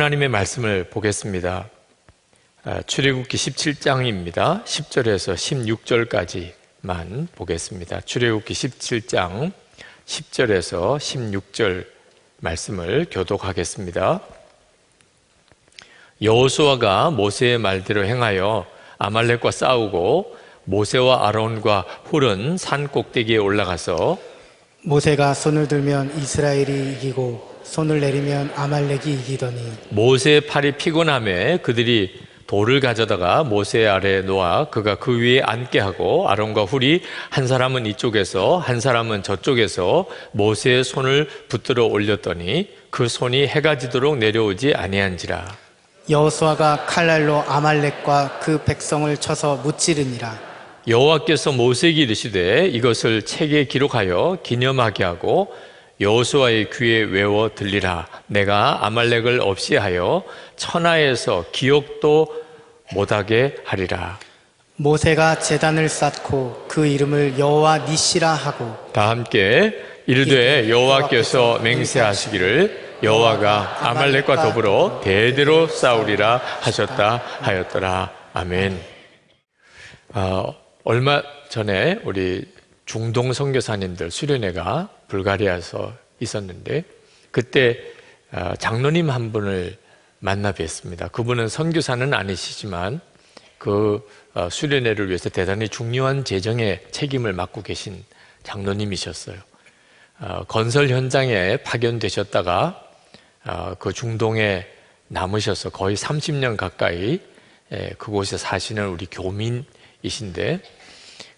하나님의 말씀을 보겠습니다. 출애굽기 17장입니다. 10절에서 16절까지만 보겠습니다. 출애굽기 17장 10절에서 16절 말씀을 교독하겠습니다. 여호수아가 모세의 말대로 행하여 아말렉과 싸우고 모세와 아론과 훌은 산 꼭대기에 올라가서 모세가 손을 들면 이스라엘이 이기고 손을 내리면 아말렉이 이기더니 모세의 팔이 피곤함에 그들이 돌을 가져다가 모세 아래에 놓아 그가 그 위에 앉게 하고 아론과 훌이 한 사람은 이쪽에서 한 사람은 저쪽에서 모세의 손을 붙들어 올렸더니 그 손이 해가 지도록 내려오지 아니한지라. 여호수아가 칼날로 아말렉과 그 백성을 쳐서 무찌르니라. 여호와께서 모세에게 이르시되 이것을 책에 기록하여 기념하게 하고 여호수아의 귀에 외워 들리라. 내가 아말렉을 없이 하여 천하에서 기억도 못하게 하리라. 모세가 제단을 쌓고 그 이름을 여호와 니시라 하고 다 함께 이르되 여호와께서 맹세하시기를 여호와가 아말렉과 더불어 대대로 싸우리라 하셨다 하였더라. 아멘. 얼마 전에 우리 중동 선교사님들 수련회가 불가리아에서 있었는데 그때 장로님 한 분을 만나 뵀습니다. 그분은 선교사는 아니시지만 그 수련회를 위해서 대단히 중요한 재정의 책임을 맡고 계신 장로님이셨어요. 건설 현장에 파견되셨다가 그 중동에 남으셔서 거의 30년 가까이 그곳에 사시는 우리 교민이신데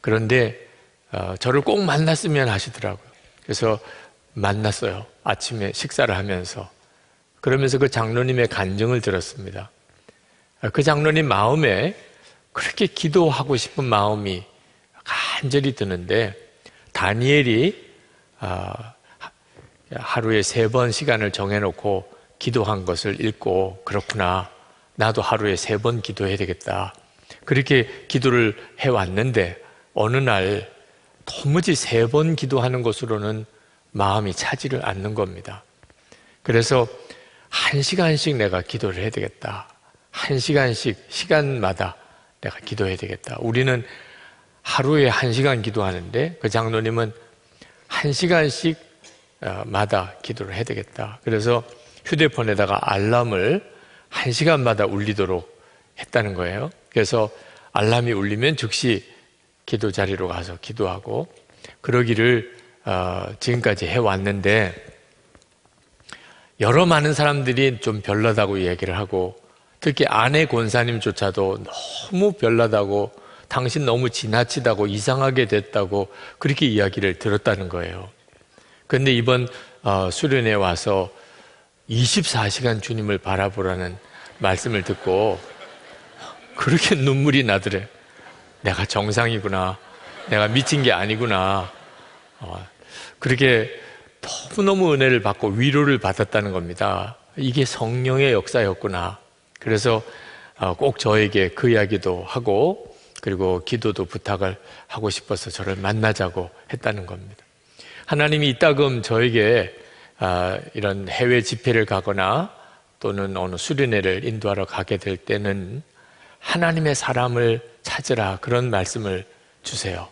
그런데 저를 꼭 만났으면 하시더라고요. 그래서 만났어요. 아침에 식사를 하면서. 그러면서 그 장로님의 간증을 들었습니다. 그 장로님 마음에 그렇게 기도하고 싶은 마음이 간절히 드는데 다니엘이 하루에 3번 시간을 정해놓고 기도한 것을 읽고 그렇구나. 나도 하루에 3번 기도해야 되겠다. 그렇게 기도를 해왔는데 어느 날 도무지 3번 기도하는 것으로는 마음이 차지를 않는 겁니다. 그래서 1시간씩 내가 기도를 해야 되겠다. 1시간씩 시간마다 내가 기도해야 되겠다. 우리는 하루에 1시간 기도하는데 그 장로님은 1시간씩 마다 기도를 해야 되겠다. 그래서 휴대폰에다가 알람을 1시간마다 울리도록 했다는 거예요. 그래서 알람이 울리면 즉시 기도 자리로 가서 기도하고 그러기를 지금까지 해왔는데 여러 많은 사람들이 좀 별나다고 얘기를 하고 특히 아내 권사님조차도 너무 별나다고 당신 너무 지나치다고 이상하게 됐다고 그렇게 이야기를 들었다는 거예요. 그런데 이번 수련회에 와서 24시간 주님을 바라보라는 말씀을 듣고 그렇게 눈물이 나더래. 내가 정상이구나. 내가 미친 게 아니구나. 그렇게 너무너무 은혜를 받고 위로를 받았다는 겁니다. 이게 성령의 역사였구나. 그래서 꼭 저에게 그 이야기도 하고 그리고 기도도 부탁을 하고 싶어서 저를 만나자고 했다는 겁니다. 하나님이 이따금 저에게 이런 해외 집회를 가거나 또는 어느 수련회를 인도하러 가게 될 때는 하나님의 사람을 찾으라 그런 말씀을 주세요.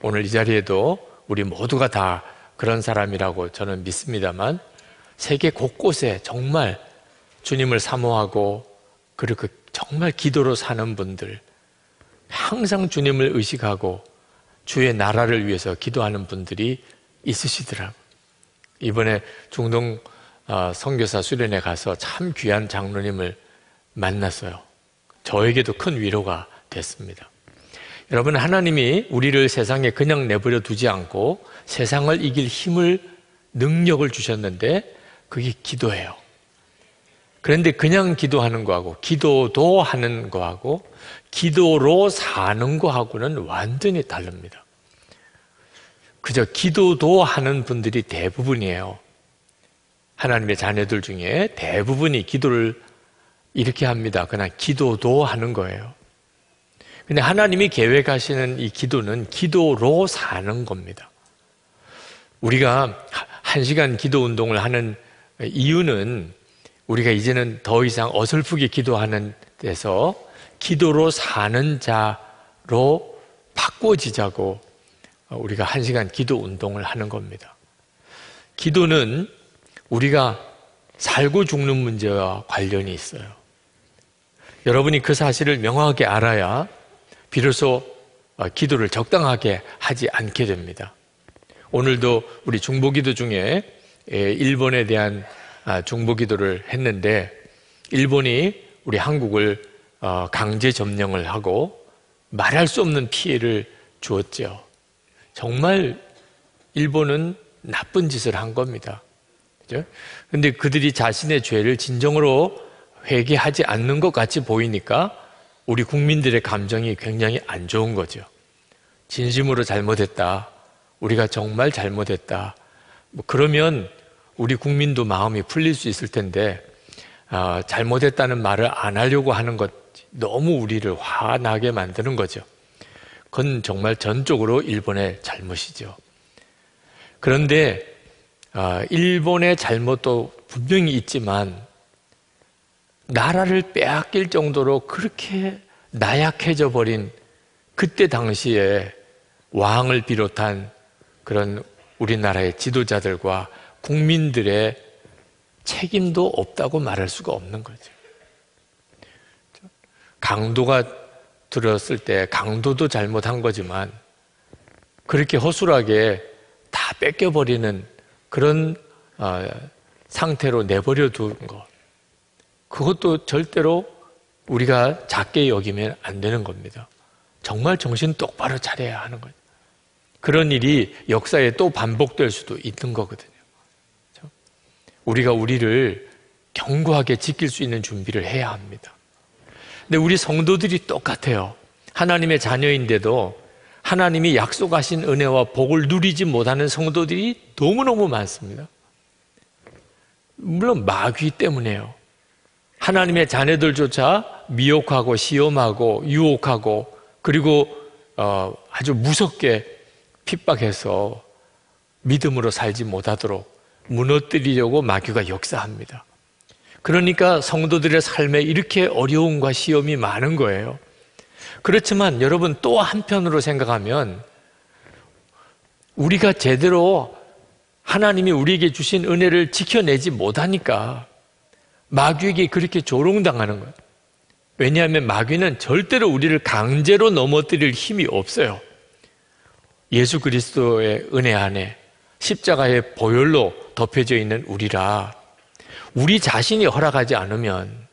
오늘 이 자리에도 우리 모두가 다 그런 사람이라고 저는 믿습니다만 세계 곳곳에 정말 주님을 사모하고 그리고 정말 기도로 사는 분들 항상 주님을 의식하고 주의 나라를 위해서 기도하는 분들이 있으시더라고요. 이번에 중동 선교사 수련회 가서 참 귀한 장로님을 만났어요. 저에게도 큰 위로가 됐습니다. 여러분 하나님이 우리를 세상에 그냥 내버려 두지 않고 세상을 이길 힘을 능력을 주셨는데 그게 기도예요. 그런데 그냥 기도하는 거하고 기도도 하는 거하고 기도로 사는 거하고는 완전히 다릅니다. 그저 기도도 하는 분들이 대부분이에요. 하나님의 자녀들 중에 대부분이 기도를 이렇게 합니다. 그냥 기도도 하는 거예요. 근데 하나님이 계획하시는 이 기도는 기도로 사는 겁니다. 우리가 1시간 기도 운동을 하는 이유는 우리가 이제는 더 이상 어설프게 기도하는 데서 기도로 사는 자로 바꿔지자고 우리가 1시간 기도 운동을 하는 겁니다. 기도는 우리가 살고 죽는 문제와 관련이 있어요. 여러분이 그 사실을 명확하게 알아야 비로소 기도를 적당하게 하지 않게 됩니다. 오늘도 우리 중보기도 중에 일본에 대한 중보기도를 했는데, 일본이 우리 한국을 강제 점령을 하고 말할 수 없는 피해를 주었죠. 정말 일본은 나쁜 짓을 한 겁니다. 그런데 그들이 자신의 죄를 진정으로 회개하지 않는 것 같이 보이니까 우리 국민들의 감정이 굉장히 안 좋은 거죠. 진심으로 잘못했다, 우리가 정말 잘못했다, 그러면 우리 국민도 마음이 풀릴 수 있을 텐데 잘못했다는 말을 안 하려고 하는 것, 너무 우리를 화나게 만드는 거죠. 그건 정말 전적으로 일본의 잘못이죠. 그런데 일본의 잘못도 분명히 있지만 나라를 빼앗길 정도로 그렇게 나약해져 버린 그때 당시에 왕을 비롯한 그런 우리나라의 지도자들과 국민들의 책임도 없다고 말할 수가 없는 거죠. 강도가 들었을 때 강도도 잘못한 거지만 그렇게 허술하게 다 뺏겨버리는 그런 상태로 내버려 둔 것, 그것도 절대로 우리가 작게 여기면 안 되는 겁니다. 정말 정신 똑바로 차려야 하는 거죠. 그런 일이 역사에 또 반복될 수도 있는 거거든요. 우리가 우리를 견고하게 지킬 수 있는 준비를 해야 합니다. 근데 우리 성도들이 똑같아요. 하나님의 자녀인데도 하나님이 약속하신 은혜와 복을 누리지 못하는 성도들이 너무너무 많습니다. 물론 마귀 때문에요. 하나님의 자녀들조차 미혹하고 시험하고 유혹하고 그리고 아주 무섭게 핍박해서 믿음으로 살지 못하도록 무너뜨리려고 마귀가 역사합니다. 그러니까 성도들의 삶에 이렇게 어려움과 시험이 많은 거예요. 그렇지만 여러분, 또 한편으로 생각하면 우리가 제대로 하나님이 우리에게 주신 은혜를 지켜내지 못하니까 마귀에게 그렇게 조롱당하는 거예요. 왜냐하면 마귀는 절대로 우리를 강제로 넘어뜨릴 힘이 없어요. 예수 그리스도의 은혜 안에 십자가의 보혈로 덮여져 있는 우리라, 우리 자신이 허락하지 않으면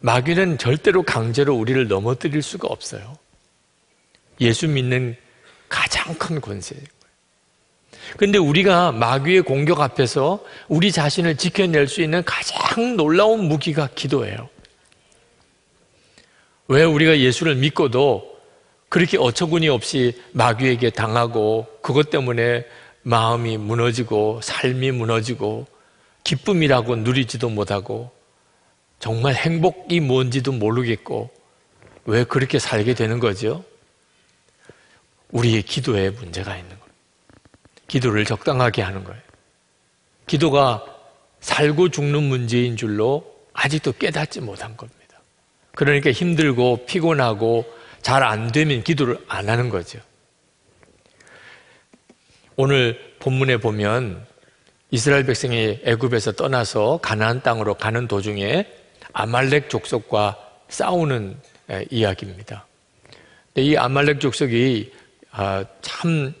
마귀는 절대로 강제로 우리를 넘어뜨릴 수가 없어요. 예수 믿는 가장 큰 권세예요. 근데 우리가 마귀의 공격 앞에서 우리 자신을 지켜낼 수 있는 가장 놀라운 무기가 기도예요. 왜 우리가 예수를 믿고도 그렇게 어처구니 없이 마귀에게 당하고 그것 때문에 마음이 무너지고 삶이 무너지고 기쁨이라고 누리지도 못하고 정말 행복이 뭔지도 모르겠고 왜 그렇게 살게 되는 거죠? 우리의 기도에 문제가 있는 거예요. 기도를 적당하게 하는 거예요. 기도가 살고 죽는 문제인 줄로 아직도 깨닫지 못한 겁니다. 그러니까 힘들고 피곤하고 잘 안 되면 기도를 안 하는 거죠. 오늘 본문에 보면 이스라엘 백성이 애굽에서 떠나서 가나안 땅으로 가는 도중에 아말렉 족속과 싸우는 이야기입니다. 근데 이 아말렉 족속이 참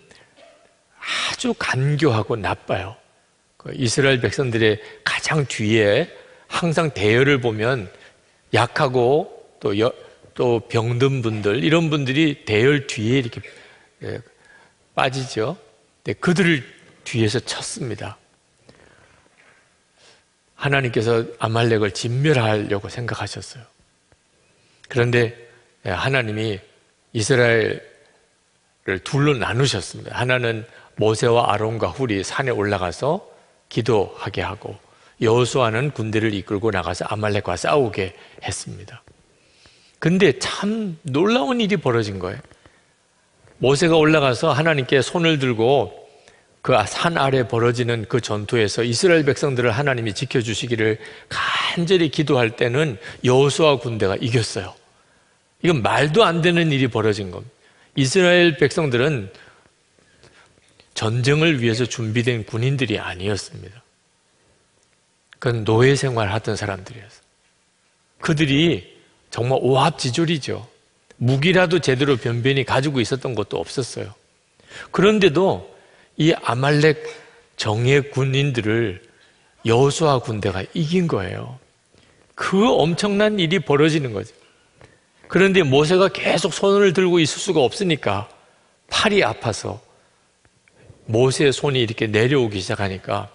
아주 간교하고 나빠요. 이스라엘 백성들의 가장 뒤에 항상 대열을 보면 약하고 또 병든 분들, 이런 분들이 대열 뒤에 이렇게 빠지죠. 근데 그들을 뒤에서 쳤습니다. 하나님께서 아말렉을 진멸하려고 생각하셨어요. 그런데 하나님이 이스라엘을 둘로 나누셨습니다. 하나는 모세와 아론과 훌이 산에 올라가서 기도하게 하고, 여호수아는 군대를 이끌고 나가서 아말렉과 싸우게 했습니다. 근데 참 놀라운 일이 벌어진 거예요. 모세가 올라가서 하나님께 손을 들고 그 산 아래 벌어지는 그 전투에서 이스라엘 백성들을 하나님이 지켜주시기를 간절히 기도할 때는 여호수아 군대가 이겼어요. 이건 말도 안 되는 일이 벌어진 겁니다. 이스라엘 백성들은 전쟁을 위해서 준비된 군인들이 아니었습니다. 그건 노예 생활하던 사람들이었어요. 그들이 정말 오합지졸이죠. 무기라도 제대로 변변히 가지고 있었던 것도 없었어요. 그런데도 이 아말렉 정예 군인들을 여호수아 군대가 이긴 거예요. 그 엄청난 일이 벌어지는 거죠. 그런데 모세가 계속 손을 들고 있을 수가 없으니까 팔이 아파서 모세의 손이 이렇게 내려오기 시작하니까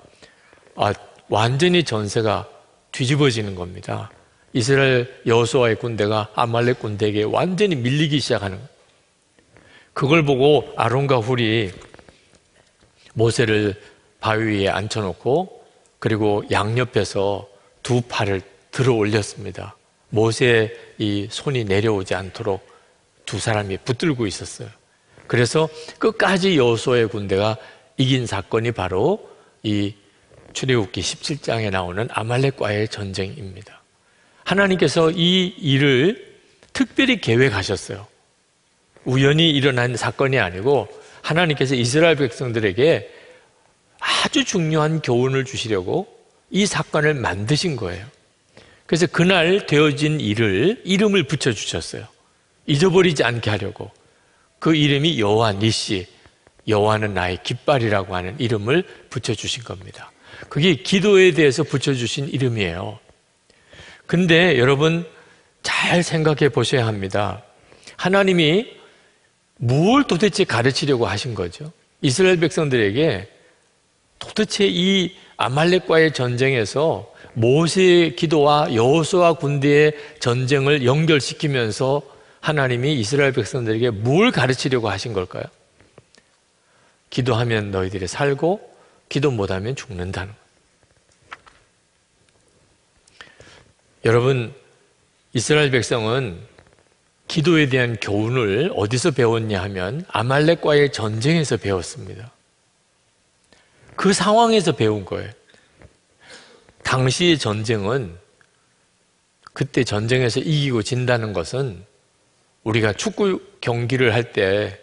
완전히 전세가 뒤집어지는 겁니다. 이스라엘 여호수아의 군대가 아말렉 군대에게 완전히 밀리기 시작하는 거예요. 그걸 보고 아론과 훌이 모세를 바위 위에 앉혀놓고 그리고 양옆에서 두 팔을 들어 올렸습니다. 모세의 이 손이 내려오지 않도록 두 사람이 붙들고 있었어요. 그래서 끝까지 여호수아의 군대가 이긴 사건이 바로 이 출애굽기 17장에 나오는 아말렉과의 전쟁입니다. 하나님께서 이 일을 특별히 계획하셨어요. 우연히 일어난 사건이 아니고 하나님께서 이스라엘 백성들에게 아주 중요한 교훈을 주시려고 이 사건을 만드신 거예요. 그래서 그날 되어진 일을 이름을 붙여주셨어요. 잊어버리지 않게 하려고. 그 이름이 여호와 니시, 여호와는 나의 깃발이라고 하는 이름을 붙여주신 겁니다. 그게 기도에 대해서 붙여주신 이름이에요. 근데 여러분 잘 생각해 보셔야 합니다. 하나님이 뭘 도대체 가르치려고 하신 거죠? 이스라엘 백성들에게 도대체 이 아말렉과의 전쟁에서 모세의 기도와 여호수아 군대의 전쟁을 연결시키면서 하나님이 이스라엘 백성들에게 뭘 가르치려고 하신 걸까요? 기도하면 너희들이 살고 기도 못하면 죽는다는 거예요. 여러분, 이스라엘 백성은 기도에 대한 교훈을 어디서 배웠냐 하면 아말렉과의 전쟁에서 배웠습니다. 그 상황에서 배운 거예요. 당시의 전쟁은 그때 전쟁에서 이기고 진다는 것은 우리가 축구 경기를 할 때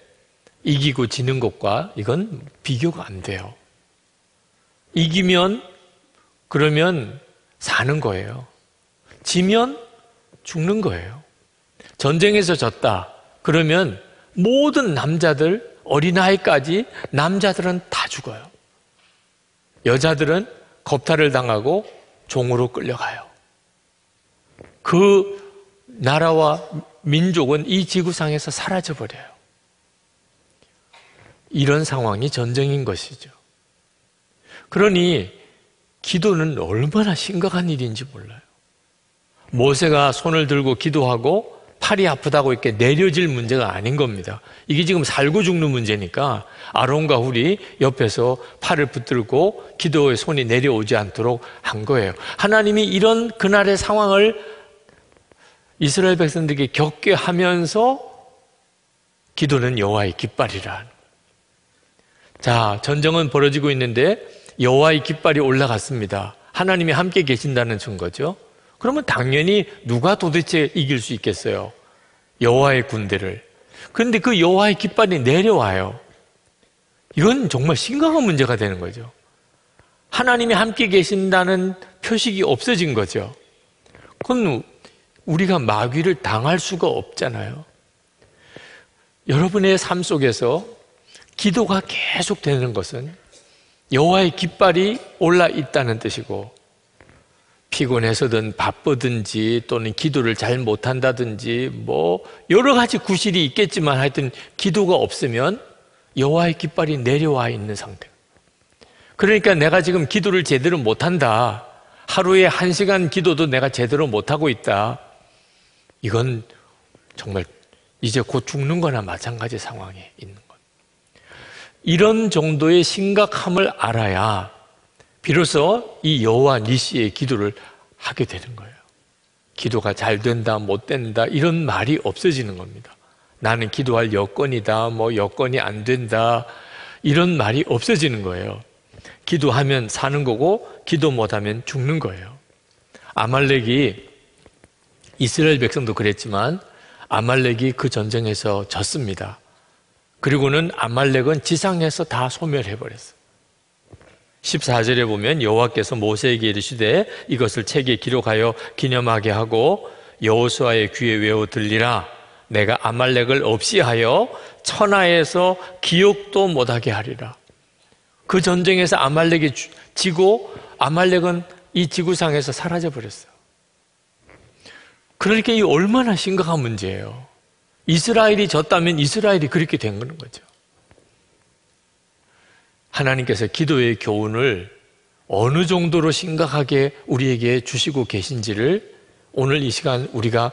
이기고 지는 것과 이건 비교가 안 돼요. 이기면 그러면 사는 거예요. 지면 죽는 거예요. 전쟁에서 졌다 그러면 모든 남자들, 어린아이까지 남자들은 다 죽어요. 여자들은 겁탈을 당하고 종으로 끌려가요. 그 나라와 민족은 이 지구상에서 사라져버려요. 이런 상황이 전쟁인 것이죠. 그러니 기도는 얼마나 심각한 일인지 몰라요. 모세가 손을 들고 기도하고 팔이 아프다고 이렇게 내려질 문제가 아닌 겁니다. 이게 지금 살고 죽는 문제니까 아론과 훌이 옆에서 팔을 붙들고 기도의 손이 내려오지 않도록 한 거예요. 하나님이 이런 그날의 상황을 이스라엘 백성들에게 겪게 하면서 기도는 여호와의 깃발이라. 자, 전쟁은 벌어지고 있는데 여호와의 깃발이 올라갔습니다. 하나님이 함께 계신다는 증거죠. 그러면 당연히 누가 도대체 이길 수 있겠어요? 여호와의 군대를. 그런데 그 여호와의 깃발이 내려와요. 이건 정말 심각한 문제가 되는 거죠. 하나님이 함께 계신다는 표식이 없어진 거죠. 그건 우리가 마귀를 당할 수가 없잖아요. 여러분의 삶 속에서 기도가 계속 되는 것은 여호와의 깃발이 올라 있다는 뜻이고, 피곤해서든 바쁘든지 또는 기도를 잘 못한다든지 뭐 여러 가지 구실이 있겠지만 하여튼 기도가 없으면 여호와의 깃발이 내려와 있는 상태. 그러니까 내가 지금 기도를 제대로 못한다. 하루에 1시간 기도도 내가 제대로 못하고 있다. 이건 정말 이제 곧 죽는 거나 마찬가지 상황에 있는 것. 이런 정도의 심각함을 알아야 비로소 이 여호와 니시의 기도를 하게 되는 거예요. 기도가 잘 된다, 못 된다 이런 말이 없어지는 겁니다. 나는 기도할 여건이다, 뭐 여건이 안 된다, 이런 말이 없어지는 거예요. 기도하면 사는 거고 기도 못하면 죽는 거예요. 아말렉이, 이스라엘 백성도 그랬지만 아말렉이 그 전쟁에서 졌습니다. 그리고는 아말렉은 지상에서 다 소멸해버렸어요. 14절에 보면 여호와께서 모세에게 이르시되 이것을 책에 기록하여 기념하게 하고 여호수아의 귀에 외워 들리라. 내가 아말렉을 없이 하여 천하에서 기억도 못하게 하리라. 그 전쟁에서 아말렉이 지고 아말렉은 이 지구상에서 사라져버렸어요. 그러니까 이 얼마나 심각한 문제예요. 이스라엘이 졌다면 이스라엘이 그렇게 된 거죠. 하나님께서 기도의 교훈을 어느 정도로 심각하게 우리에게 주시고 계신지를 오늘 이 시간 우리가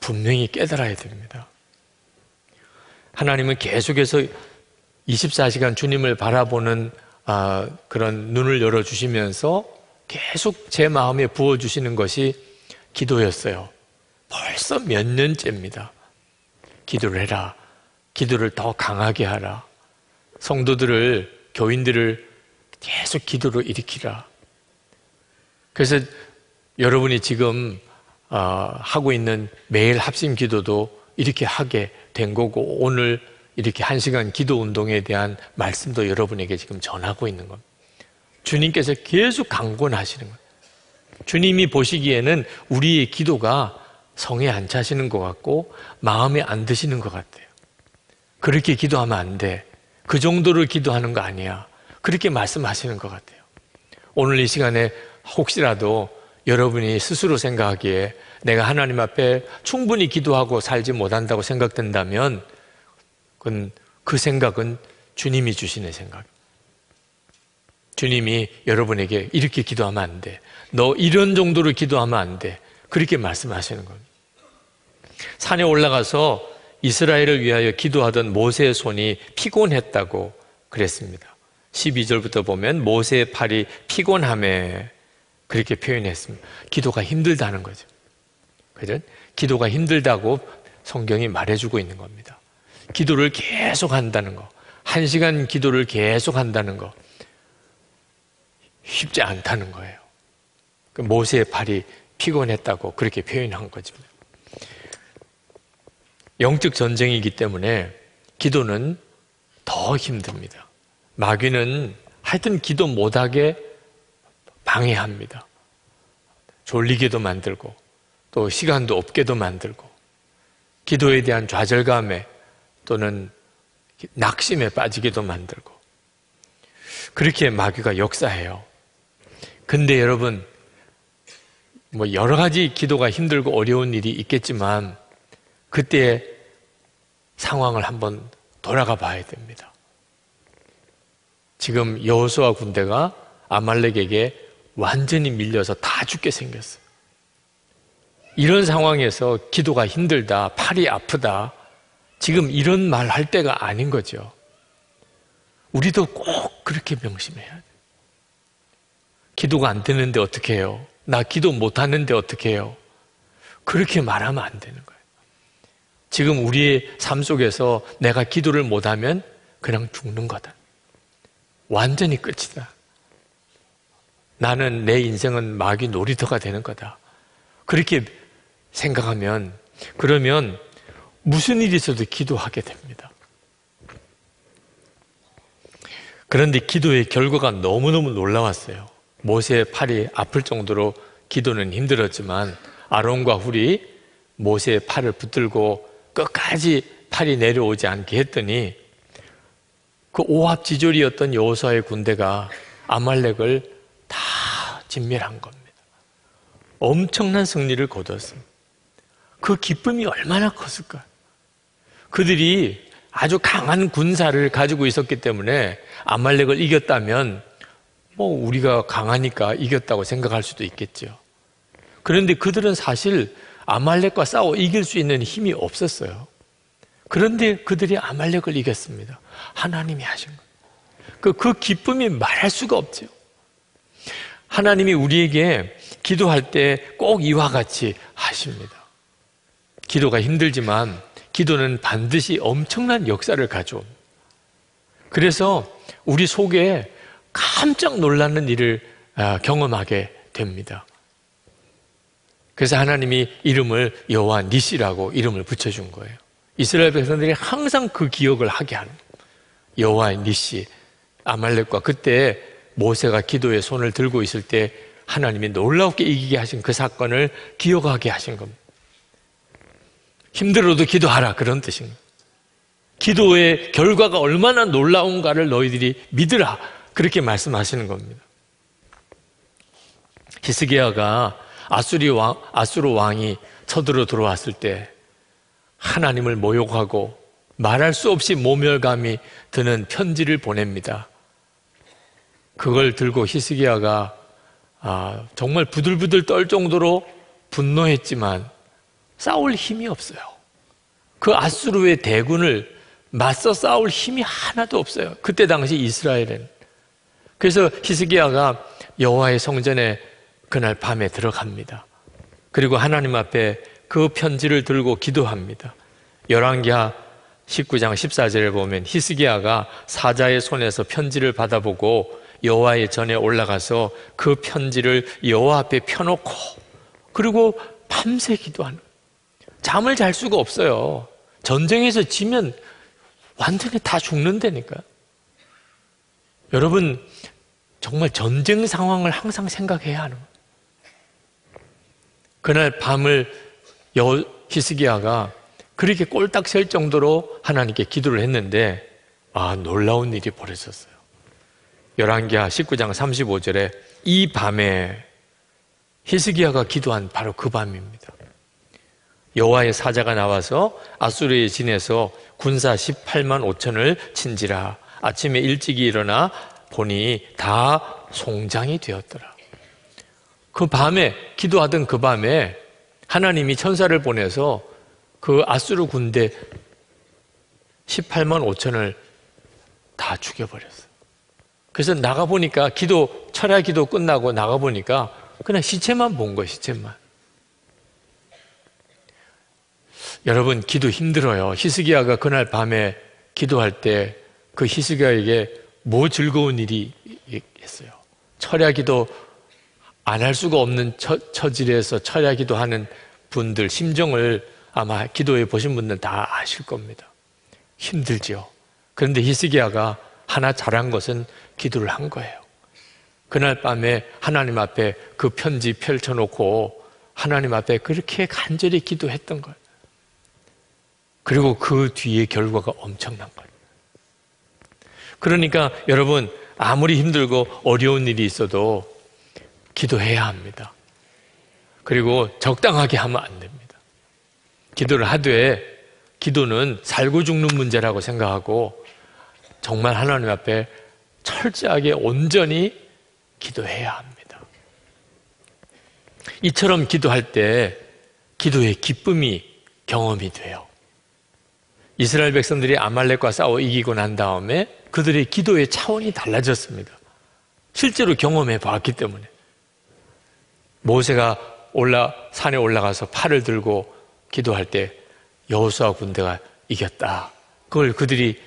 분명히 깨달아야 됩니다. 하나님은 계속해서 24시간 주님을 바라보는 그런 눈을 열어주시면서 계속 제 마음에 부어주시는 것이 기도였어요. 벌써 몇 년째입니다. 기도를 해라. 기도를 더 강하게 하라. 성도들을, 교인들을 계속 기도로 일으키라. 그래서 여러분이 지금 하고 있는 매일 합심 기도도 이렇게 하게 된 거고 오늘 이렇게 1시간 기도 운동에 대한 말씀도 여러분에게 지금 전하고 있는 겁니다. 주님께서 계속 강권하시는 거예요. 주님이 보시기에는 우리의 기도가 성에 안 차시는 것 같고 마음에 안 드시는 것 같아요. 그렇게 기도하면 안 돼. 그 정도로 기도하는 거 아니야. 그렇게 말씀하시는 것 같아요. 오늘 이 시간에 혹시라도 여러분이 스스로 생각하기에 내가 하나님 앞에 충분히 기도하고 살지 못한다고 생각된다면 그 생각은 주님이 주시는 생각. 주님이 여러분에게 이렇게 기도하면 안 돼. 너 이런 정도로 기도하면 안 돼. 그렇게 말씀하시는 겁니다. 산에 올라가서 이스라엘을 위하여 기도하던 모세의 손이 피곤했다고 그랬습니다. 12절부터 보면 모세의 팔이 피곤함에 그렇게 표현했습니다. 기도가 힘들다는 거죠. 그죠? 기도가 힘들다고 성경이 말해주고 있는 겁니다. 기도를 계속 한다는 거, 1시간 기도를 계속 한다는 거 쉽지 않다는 거예요. 모세의 팔이 피곤했다고 그렇게 표현한 거죠. 영적 전쟁이기 때문에 기도는 더 힘듭니다. 마귀는 하여튼 기도 못하게 방해합니다. 졸리게도 만들고 또 시간도 없게도 만들고 기도에 대한 좌절감에 또는 낙심에 빠지게도 만들고 그렇게 마귀가 역사해요. 근데 여러분 여러 가지 기도가 힘들고 어려운 일이 있겠지만 그때 상황을 한번 돌아가 봐야 됩니다. 지금 여호수아 군대가 아말렉에게 완전히 밀려서 다 죽게 생겼어요. 이런 상황에서 기도가 힘들다, 팔이 아프다, 지금 이런 말 할 때가 아닌 거죠. 우리도 꼭 그렇게 명심해야 돼요. 기도가 안 되는데 어떻게 해요? 나 기도 못 하는데 어떻게 해요? 그렇게 말하면 안 되는 거예요. 지금 우리의 삶 속에서 내가 기도를 못하면 그냥 죽는 거다. 완전히 끝이다. 나는 내 인생은 마귀 놀이터가 되는 거다. 그렇게 생각하면 그러면 무슨 일이 있어도 기도하게 됩니다. 그런데 기도의 결과가 너무너무 놀라웠어요. 모세의 팔이 아플 정도로 기도는 힘들었지만 아론과 훌이 모세의 팔을 붙들고 끝까지 팔이 내려오지 않게 했더니 그 오합지졸이었던 여호수아의 군대가 아말렉을 다 진멸한 겁니다. 엄청난 승리를 거뒀습니다. 그 기쁨이 얼마나 컸을까? 그들이 아주 강한 군사를 가지고 있었기 때문에 아말렉을 이겼다면 우리가 강하니까 이겼다고 생각할 수도 있겠죠. 그런데 그들은 사실 아말렉과 싸워 이길 수 있는 힘이 없었어요. 그런데 그들이 아말렉을 이겼습니다. 하나님이 하신 거예요. 그 기쁨이 말할 수가 없죠. 하나님이 우리에게 기도할 때 꼭 이와 같이 하십니다. 기도가 힘들지만 기도는 반드시 엄청난 역사를 가져옵니다. 그래서 우리 속에 깜짝 놀라는 일을 경험하게 됩니다. 그래서 하나님이 이름을 여호와 니시라고 이름을 붙여준 거예요. 이스라엘 백성들이 항상 그 기억을 하게 하는 여호와 니시. 아말렉과 그때 모세가 기도에 손을 들고 있을 때 하나님이 놀랍게 이기게 하신 그 사건을 기억하게 하신 겁니다. 힘들어도 기도하라, 그런 뜻입니다. 기도의 결과가 얼마나 놀라운가를 너희들이 믿으라, 그렇게 말씀하시는 겁니다. 히스기야가 앗수르 왕이 쳐들어 들어왔을 때 하나님을 모욕하고 말할 수 없이 모멸감이 드는 편지를 보냅니다. 그걸 들고 히스기야가 정말 부들부들 떨 정도로 분노했지만 싸울 힘이 없어요. 그 앗수르의 대군을 맞서 싸울 힘이 하나도 없어요, 그때 당시 이스라엘은. 그래서 히스기야가 여호와의 성전에 그날 밤에 들어갑니다. 그리고 하나님 앞에 그 편지를 들고 기도합니다. 열왕기하 19장 14절을 보면 히스기야가 사자의 손에서 편지를 받아보고 여호와의 전에 올라가서 그 편지를 여호와 앞에 펴놓고 그리고 밤새 기도하는, 잠을 잘 수가 없어요. 전쟁에서 지면 완전히 다 죽는다니까. 여러분 정말 전쟁 상황을 항상 생각해야 하는 거예요. 그날 밤을 히스기야가 그렇게 꼴딱 셀 정도로 하나님께 기도를 했는데 놀라운 일이 벌어졌어요. 열왕기하 19장 35절에 이 밤에, 히스기야가 기도한 바로 그 밤입니다. 여호와의 사자가 나와서 앗수르의 진에서 군사 18만 5천을 친지라. 아침에 일찍이 일어나 보니 다 송장이 되었더라. 그 밤에, 기도하던 그 밤에 하나님이 천사를 보내서 그 앗수르 군대 18만 5천을 다 죽여버렸어요. 그래서 나가보니까 철야 기도 끝나고 나가보니까 그냥 시체만 본 거예요, 시체만. 여러분 기도 힘들어요. 히스기야가 그날 밤에 기도할 때 그 히스기야에게 뭐 즐거운 일이 있어요? 철야 기도 안 할 수가 없는 처지에서 철야 기도하는 분들 심정을 아마 기도해 보신 분들은 다 아실 겁니다. 힘들지요. 그런데 히스기야가 하나 잘한 것은 기도를 한 거예요. 그날 밤에 하나님 앞에 그 편지 펼쳐놓고 하나님 앞에 그렇게 간절히 기도했던 거예요. 그리고 그 뒤에 결과가 엄청난 거예요. 그러니까 여러분 아무리 힘들고 어려운 일이 있어도 기도해야 합니다. 그리고 적당하게 하면 안 됩니다. 기도를 하되 기도는 살고 죽는 문제라고 생각하고 정말 하나님 앞에 철저하게 온전히 기도해야 합니다. 이처럼 기도할 때 기도의 기쁨이 경험이 돼요. 이스라엘 백성들이 아말렉과 싸워 이기고 난 다음에 그들의 기도의 차원이 달라졌습니다. 실제로 경험해 봤기 때문에. 모세가 산에 올라가서 팔을 들고 기도할 때 여호수아 군대가 이겼다, 그걸 그들이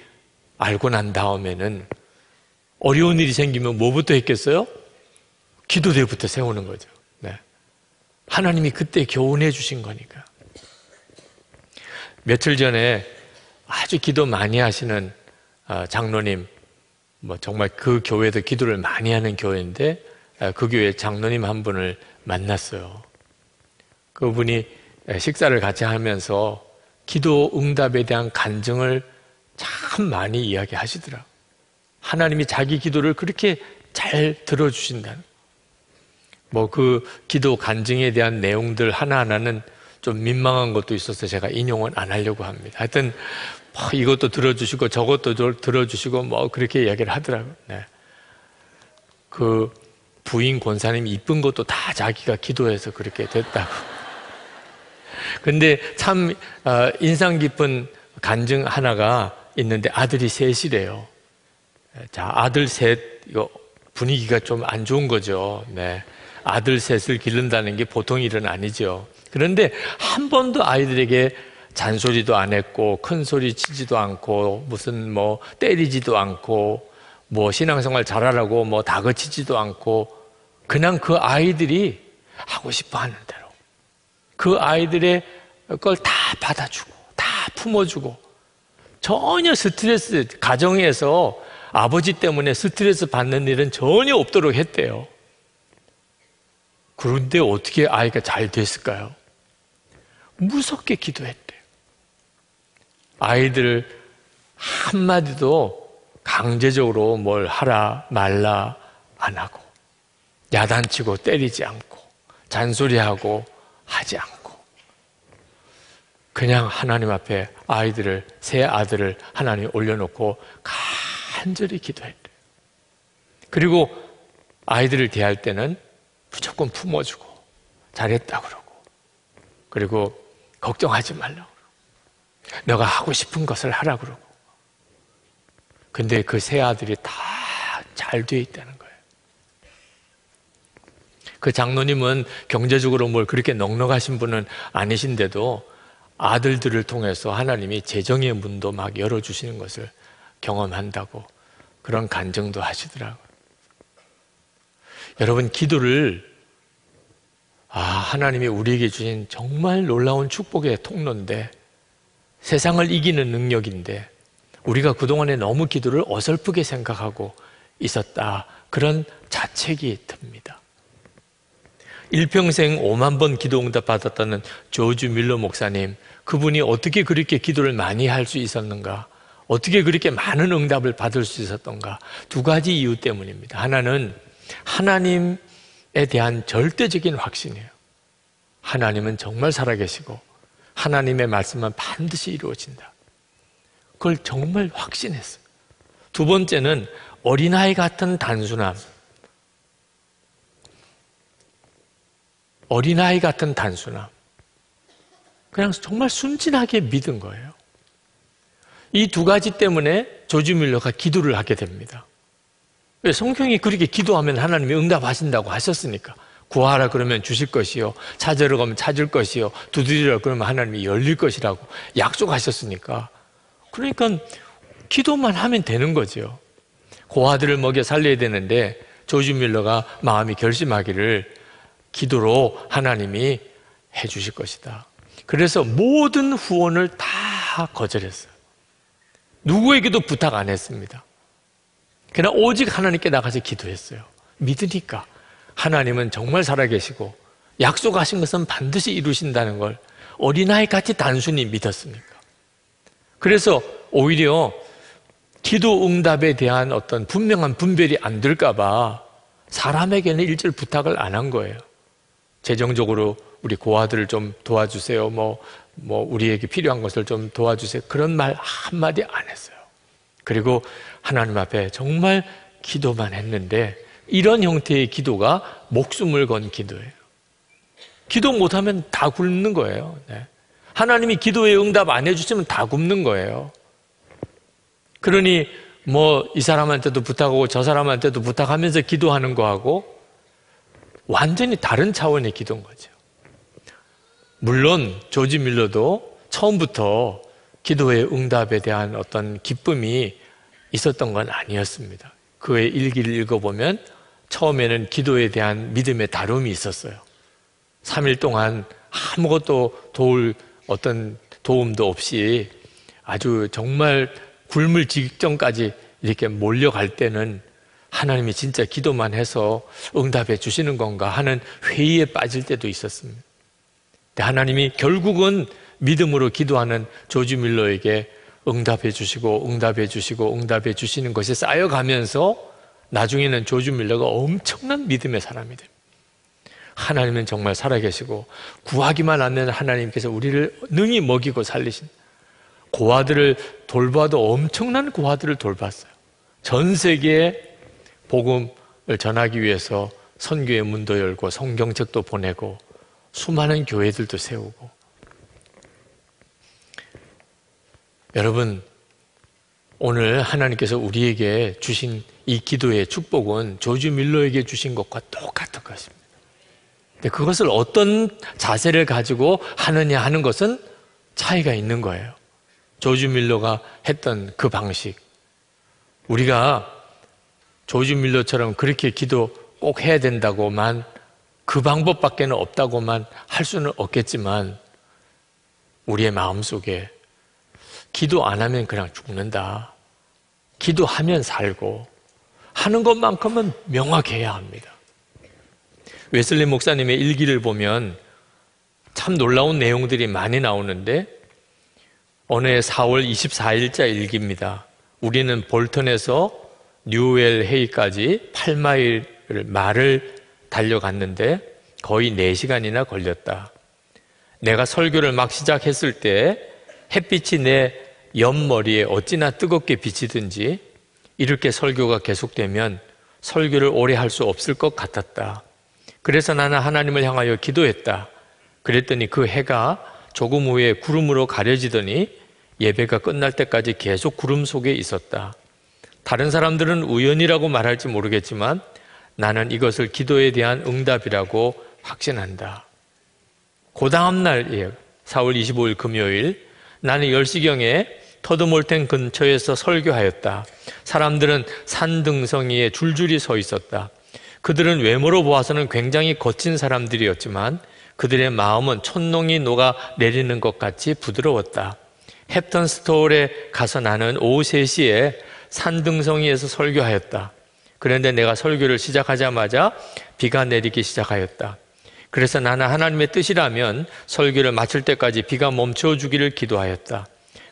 알고 난 다음에는 어려운 일이 생기면 뭐부터 했겠어요? 기도대부터 세우는 거죠. 네. 하나님이 그때 교훈해 주신 거니까. 며칠 전에 아주 기도 많이 하시는 장로님, 정말 그 교회도 기도를 많이 하는 교회인데 그 교회 장로님 한 분을 만났어요. 그분이 식사를 같이 하면서 기도 응답에 대한 간증을 참 많이 이야기하시더라. 하나님이 자기 기도를 그렇게 잘 들어주신다는. 그 기도 간증에 대한 내용들 하나하나는 좀 민망한 것도 있어서 제가 인용은 안 하려고 합니다. 하여튼 이것도 들어주시고 저것도 들어주시고 그렇게 이야기를 하더라고요. 네. 그 부인 권사님이 이쁜 것도 다 자기가 기도해서 그렇게 됐다고. 근데 참 인상 깊은 간증 하나가 있는데 아들이 셋이래요. 자, 아들 셋, 이거 분위기가 좀 안 좋은 거죠. 네. 아들 셋을 기른다는 게 보통 일은 아니죠. 그런데 한 번도 아이들에게 잔소리도 안 했고 큰 소리 치지도 않고 무슨 때리지도 않고 뭐 신앙생활 잘하라고 뭐 다그치지도 않고 그냥 그 아이들이 하고 싶어 하는 대로 그 아이들의 걸 다 받아주고 다 품어주고 전혀 스트레스, 가정에서 아버지 때문에 스트레스 받는 일은 전혀 없도록 했대요. 그런데 어떻게 아이가 잘 됐을까요? 무섭게 기도했대요. 아이들 한마디도 강제적으로 뭘 하라 말라 안 하고 야단치고 때리지 않고 잔소리하고 하지 않고 그냥 하나님 앞에 아이들을, 새 아들을 하나님 올려놓고 간절히 기도했대요. 그리고 아이들을 대할 때는 무조건 품어주고 잘했다 그러고 그리고 걱정하지 말라고 그러고 너가 하고 싶은 것을 하라 그러고 근데 그 세 아들이 다 잘 돼 있다는 거예요. 그 장로님은 경제적으로 뭘 그렇게 넉넉하신 분은 아니신데도 아들들을 통해서 하나님이 재정의 문도 막 열어주시는 것을 경험한다고 그런 간증도 하시더라고요. 여러분, 기도를 하나님이 우리에게 주신 정말 놀라운 축복의 통로인데 세상을 이기는 능력인데 우리가 그동안에 너무 기도를 어설프게 생각하고 있었다. 그런 자책이 듭니다. 일평생 5만 번 기도 응답 받았다는 조지 밀러 목사님, 그분이 어떻게 그렇게 기도를 많이 할 수 있었는가? 어떻게 그렇게 많은 응답을 받을 수 있었던가? 두 가지 이유 때문입니다. 하나는 하나님에 대한 절대적인 확신이에요. 하나님은 정말 살아계시고 하나님의 말씀은 반드시 이루어진다. 그걸 정말 확신했어요. 두 번째는 어린아이 같은 단순함. 어린아이 같은 단순함. 그냥 정말 순진하게 믿은 거예요. 이 두 가지 때문에 조지 밀러가 기도를 하게 됩니다. 왜? 성경이 그렇게 기도하면 하나님이 응답하신다고 하셨으니까. 구하라 그러면 주실 것이요, 찾으러 가면 찾을 것이요, 두드리라 그러면 하나님이 열릴 것이라고 약속하셨으니까. 그러니까 기도만 하면 되는 거죠. 고아들을 먹여 살려야 되는데 조지 밀러가 마음이 결심하기를 기도로 하나님이 해 주실 것이다. 그래서 모든 후원을 다 거절했어요. 누구에게도 부탁 안 했습니다. 그냥 오직 하나님께 나가서 기도했어요. 믿으니까 하나님은 정말 살아계시고 약속하신 것은 반드시 이루신다는 걸 어린아이같이 단순히 믿었습니까? 그래서 오히려 기도 응답에 대한 어떤 분명한 분별이 안 될까 봐 사람에게는 일절 부탁을 안 한 거예요. 재정적으로 우리 고아들을 좀 도와주세요. 뭐 우리에게 필요한 것을 좀 도와주세요. 그런 말 한마디 안 했어요. 그리고 하나님 앞에 정말 기도만 했는데 이런 형태의 기도가 목숨을 건 기도예요. 기도 못하면 다 굶는 거예요. 네. 하나님이 기도에 응답 안 해주시면 다 굶는 거예요. 그러니 이 사람한테도 부탁하고 저 사람한테도 부탁하면서 기도하는 거하고 완전히 다른 차원의 기도인 거죠. 물론 조지 밀러도 처음부터 기도의 응답에 대한 어떤 기쁨이 있었던 건 아니었습니다. 그의 일기를 읽어보면 처음에는 기도에 대한 믿음의 다름이 있었어요. 3일 동안 아무것도 어떤 도움도 없이 아주 정말 굶을 직전까지 이렇게 몰려갈 때는 하나님이 진짜 기도만 해서 응답해 주시는 건가 하는 회의에 빠질 때도 있었습니다. 근데 하나님이 결국은 믿음으로 기도하는 조지 밀러에게 응답해 주시고 응답해 주시고 응답해 주시는 것이 쌓여가면서 나중에는 조지 밀러가 엄청난 믿음의 사람이 됩니다. 하나님은 정말 살아계시고 구하기만 하면 하나님께서 우리를 능히 먹이고 살리신, 고아들을 돌봐도 엄청난 고아들을 돌봤어요. 전 세계에 복음을 전하기 위해서 선교의 문도 열고 성경책도 보내고 수많은 교회들도 세우고. 여러분, 오늘 하나님께서 우리에게 주신 이 기도의 축복은 조지 밀러에게 주신 것과 똑같은 것입니다. 그것을 어떤 자세를 가지고 하느냐 하는 것은 차이가 있는 거예요. 조지 밀러가 했던 그 방식, 우리가 조지 밀러처럼 그렇게 기도 꼭 해야 된다고만, 그 방법밖에 없다고만 할 수는 없겠지만, 우리의 마음속에 기도 안 하면 그냥 죽는다, 기도하면 살고 하는 것만큼은 명확해야 합니다. 웨슬리 목사님의 일기를 보면 참 놀라운 내용들이 많이 나오는데, 어느 해 4월 24일자 일기입니다. 우리는 볼턴에서 뉴웰 헤이까지 8마일을 말을 달려갔는데 거의 4시간이나 걸렸다. 내가 설교를 막 시작했을 때 햇빛이 내 옆머리에 어찌나 뜨겁게 비치든지 이렇게 설교가 계속되면 설교를 오래 할 수 없을 것 같았다. 그래서 나는 하나님을 향하여 기도했다. 그랬더니 그 해가 조금 후에 구름으로 가려지더니 예배가 끝날 때까지 계속 구름 속에 있었다. 다른 사람들은 우연이라고 말할지 모르겠지만 나는 이것을 기도에 대한 응답이라고 확신한다. 그 다음날 4월 25일 금요일, 나는 10시경에 터드몰텐 근처에서 설교하였다. 사람들은 산등성이에 줄줄이 서 있었다. 그들은 외모로 보아서는 굉장히 거친 사람들이었지만 그들의 마음은 촛농이 녹아 내리는 것 같이 부드러웠다. 헵턴 스토어에 가서 나는 오후 3시에 산등성이에서 설교하였다. 그런데 내가 설교를 시작하자마자 비가 내리기 시작하였다. 그래서 나는 하나님의 뜻이라면 설교를 마칠 때까지 비가 멈춰주기를 기도하였다.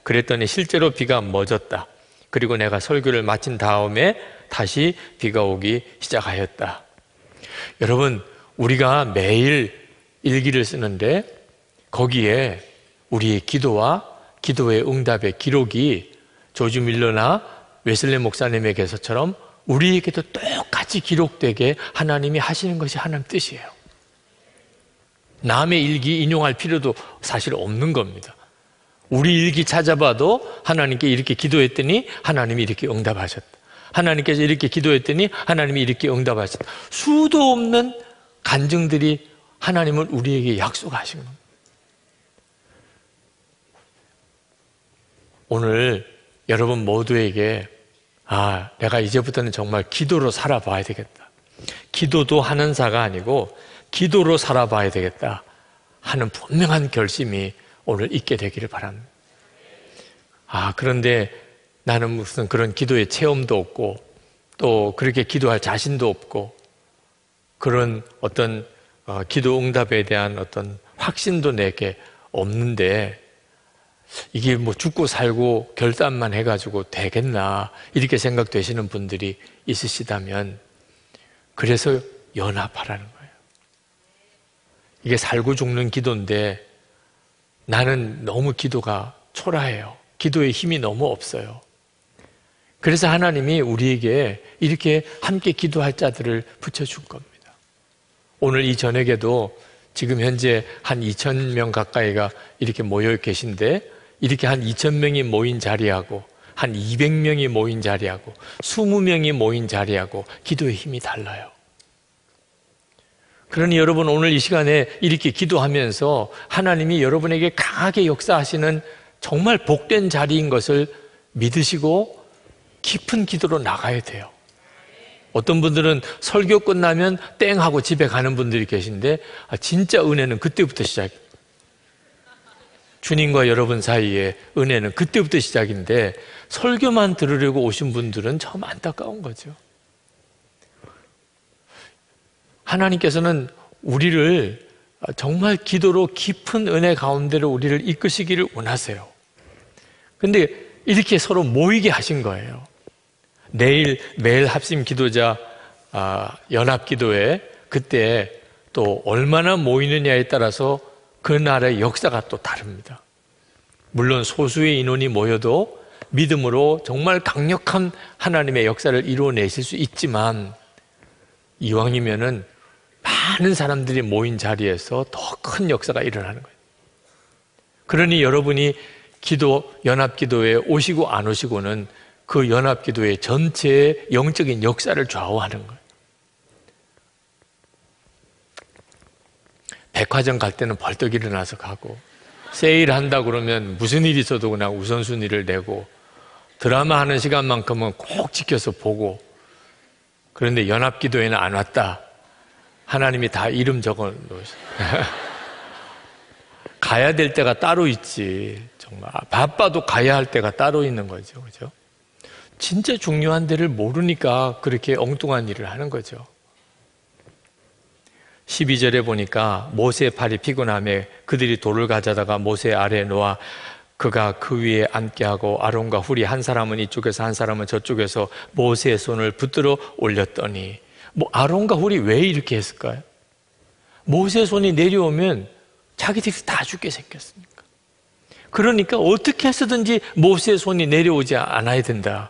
그랬더니 실제로 비가 멎었다. 그리고 내가 설교를 마친 다음에 다시 비가 오기 시작하였다. 여러분, 우리가 매일 일기를 쓰는데 거기에 우리의 기도와 기도의 응답의 기록이 조지 밀러나 웨슬리 목사님의 개서처럼 우리에게도 똑같이 기록되게 하나님이 하시는 것이 하나님 뜻이에요. 남의 일기 인용할 필요도 사실 없는 겁니다. 우리 일기 찾아봐도 하나님께 이렇게 기도했더니 하나님이 이렇게 응답하셨다, 하나님께서 이렇게 기도했더니 하나님이 이렇게 응답하셨다, 수도 없는 간증들이 하나님은 우리에게 약속하신 겁니다. 오늘 여러분 모두에게 내가 이제부터는 정말 기도로 살아봐야 되겠다, 기도도 하는 사가 아니고 기도로 살아봐야 되겠다 하는 분명한 결심이 오늘 있게 되기를 바랍니다. 그런데 나는 무슨 그런 기도의 체험도 없고 또 그렇게 기도할 자신도 없고 그런 어떤 기도 응답에 대한 어떤 확신도 내게 없는데 이게 죽고 살고 결단만 해가지고 되겠나 이렇게 생각되시는 분들이 있으시다면, 그래서 연합하라는 거예요. 이게 살고 죽는 기도인데 나는 너무 기도가 초라해요. 기도의 힘이 너무 없어요. 그래서 하나님이 우리에게 이렇게 함께 기도할 자들을 붙여준 겁니다. 오늘 이 저녁에도 지금 현재 한 2,000명 가까이가 이렇게 모여 계신데, 이렇게 한 2,000명이 모인 자리하고 한 200명이 모인 자리하고 20명이 모인 자리하고 기도의 힘이 달라요. 그러니 여러분, 오늘 이 시간에 이렇게 기도하면서 하나님이 여러분에게 강하게 역사하시는 정말 복된 자리인 것을 믿으시고 깊은 기도로 나가야 돼요. 어떤 분들은 설교 끝나면 땡 하고 집에 가는 분들이 계신데, 진짜 은혜는 그때부터 시작이에요. 주님과 여러분 사이에 은혜는 그때부터 시작인데 설교만 들으려고 오신 분들은 참 안타까운 거죠. 하나님께서는 우리를 정말 기도로 깊은 은혜 가운데로 우리를 이끄시기를 원하세요. 근데 이렇게 서로 모이게 하신 거예요. 내일 매일 합심 기도자 연합 기도회, 그때 또 얼마나 모이느냐에 따라서 그 나라의 역사가 또 다릅니다. 물론 소수의 인원이 모여도 믿음으로 정말 강력한 하나님의 역사를 이루어내실 수 있지만, 이왕이면은 많은 사람들이 모인 자리에서 더 큰 역사가 일어나는 거예요. 그러니 여러분이 연합기도에 오시고 안 오시고는 그 연합기도의 전체의 영적인 역사를 좌우하는 거예요. 백화점 갈 때는 벌떡 일어나서 가고, 세일한다 그러면 무슨 일이 있어도 그냥 우선순위를 내고, 드라마 하는 시간만큼은 꼭 지켜서 보고, 그런데 연합기도에는 안 왔다. 하나님이 다 이름 적어 놓으셨어. 가야 될 때가 따로 있지. 정말 바빠도 가야 할 때가 따로 있는 거죠. 그죠? 진짜 중요한 데를 모르니까 그렇게 엉뚱한 일을 하는 거죠. 12절에 보니까 모세의 팔이 피곤함에 그들이 돌을 가져다가 모세 아래에 놓아 그가 그 위에 앉게 하고 아론과 훌이 한 사람은 이쪽에서 한 사람은 저쪽에서 모세의 손을 붙들어 올렸더니, 뭐 아론과 훌이 왜 이렇게 했을까요? 모세의 손이 내려오면 자기들이 다 죽게 생겼으니까. 그러니까 어떻게 해서든지 모세의 손이 내려오지 않아야 된다.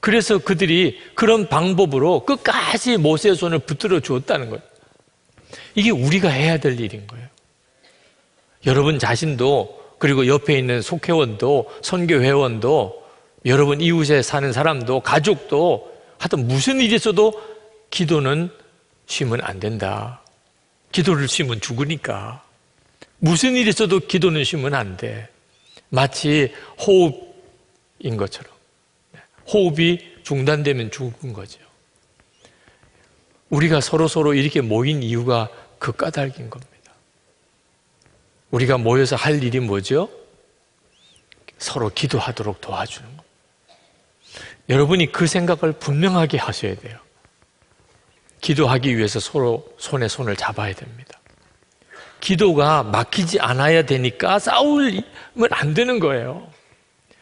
그래서 그들이 그런 방법으로 끝까지 모세의 손을 붙들어 주었다는 거예요. 이게 우리가 해야 될 일인 거예요. 여러분 자신도, 그리고 옆에 있는 속회원도, 선교회원도, 여러분 이웃에 사는 사람도, 가족도, 하여튼 무슨 일이 있어도 기도는 쉬면 안 된다. 기도를 쉬면 죽으니까. 무슨 일이 있어도 기도는 쉬면 안 돼. 마치 호흡인 것처럼. 호흡이 중단되면 죽은 거죠. 우리가 서로서로 이렇게 모인 이유가 그 까닭인 겁니다. 우리가 모여서 할 일이 뭐죠? 서로 기도하도록 도와주는 겁니다. 여러분이 그 생각을 분명하게 하셔야 돼요. 기도하기 위해서 서로 손에 손을 잡아야 됩니다. 기도가 막히지 않아야 되니까 싸우면 안 되는 거예요.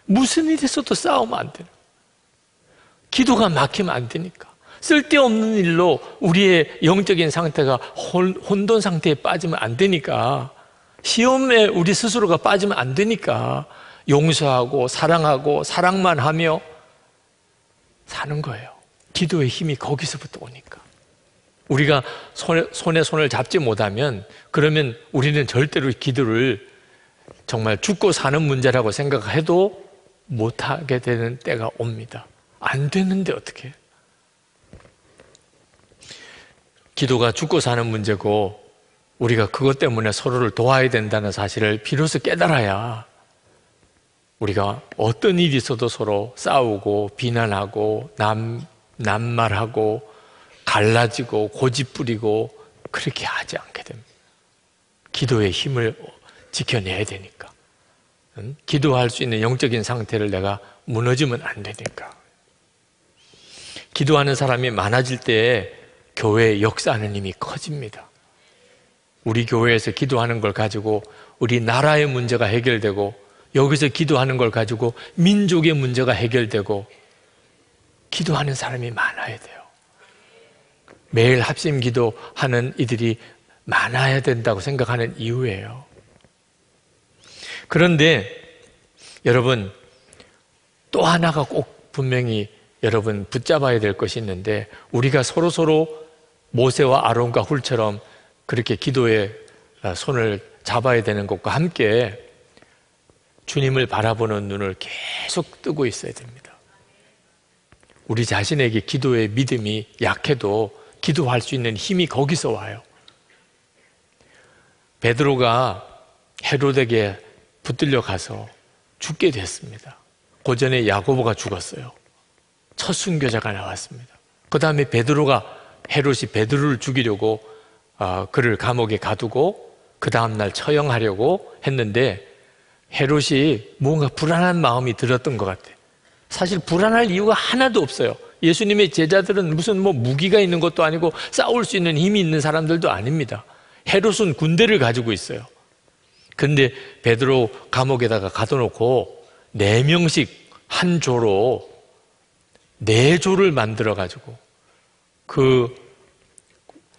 무슨 일이 있어도 싸우면 안 돼요. 기도가 막히면 안 되니까. 쓸데없는 일로 우리의 영적인 상태가 혼돈 상태에 빠지면 안 되니까, 시험에 우리 스스로가 빠지면 안 되니까 용서하고 사랑하고 사랑만 하며 사는 거예요. 기도의 힘이 거기서부터 오니까. 우리가 손에 손을 잡지 못하면, 그러면 우리는 절대로 기도를 정말 죽고 사는 문제라고 생각해도 못하게 되는 때가 옵니다. 안 되는데 어떻게 해요? 기도가 죽고 사는 문제고 우리가 그것 때문에 서로를 도와야 된다는 사실을 비로소 깨달아야 우리가 어떤 일이 있어도 서로 싸우고 비난하고 남말하고 갈라지고 고집부리고 그렇게 하지 않게 됩니다. 기도의 힘을 지켜내야 되니까. 기도할 수 있는 영적인 상태를 내가 무너지면 안 되니까. 기도하는 사람이 많아질 때에 교회의 역사하는 힘이 커집니다. 우리 교회에서 기도하는 걸 가지고 우리 나라의 문제가 해결되고, 여기서 기도하는 걸 가지고 민족의 문제가 해결되고, 기도하는 사람이 많아야 돼요. 매일 합심 기도하는 이들이 많아야 된다고 생각하는 이유예요. 그런데 여러분, 또 하나가 꼭 분명히 여러분 붙잡아야 될 것이 있는데, 우리가 서로서로 모세와 아론과 훌처럼 그렇게 기도에 손을 잡아야 되는 것과 함께 주님을 바라보는 눈을 계속 뜨고 있어야 됩니다. 우리 자신에게 기도의 믿음이 약해도 기도할 수 있는 힘이 거기서 와요. 베드로가 헤롯에게 붙들려가서 죽게 됐습니다. 그 전에 야고보가 죽었어요. 첫 순교자가 나왔습니다. 그 다음에 베드로가, 헤롯이 베드로를 죽이려고 그를 감옥에 가두고 그 다음날 처형하려고 했는데, 헤롯이 뭔가 불안한 마음이 들었던 것 같아요. 사실 불안할 이유가 하나도 없어요. 예수님의 제자들은 무슨 무기가 있는 것도 아니고 싸울 수 있는 힘이 있는 사람들도 아닙니다. 헤롯은 군대를 가지고 있어요. 근데 베드로 감옥에다가 가둬놓고 4명씩 한 조로 4조를 만들어가지고 그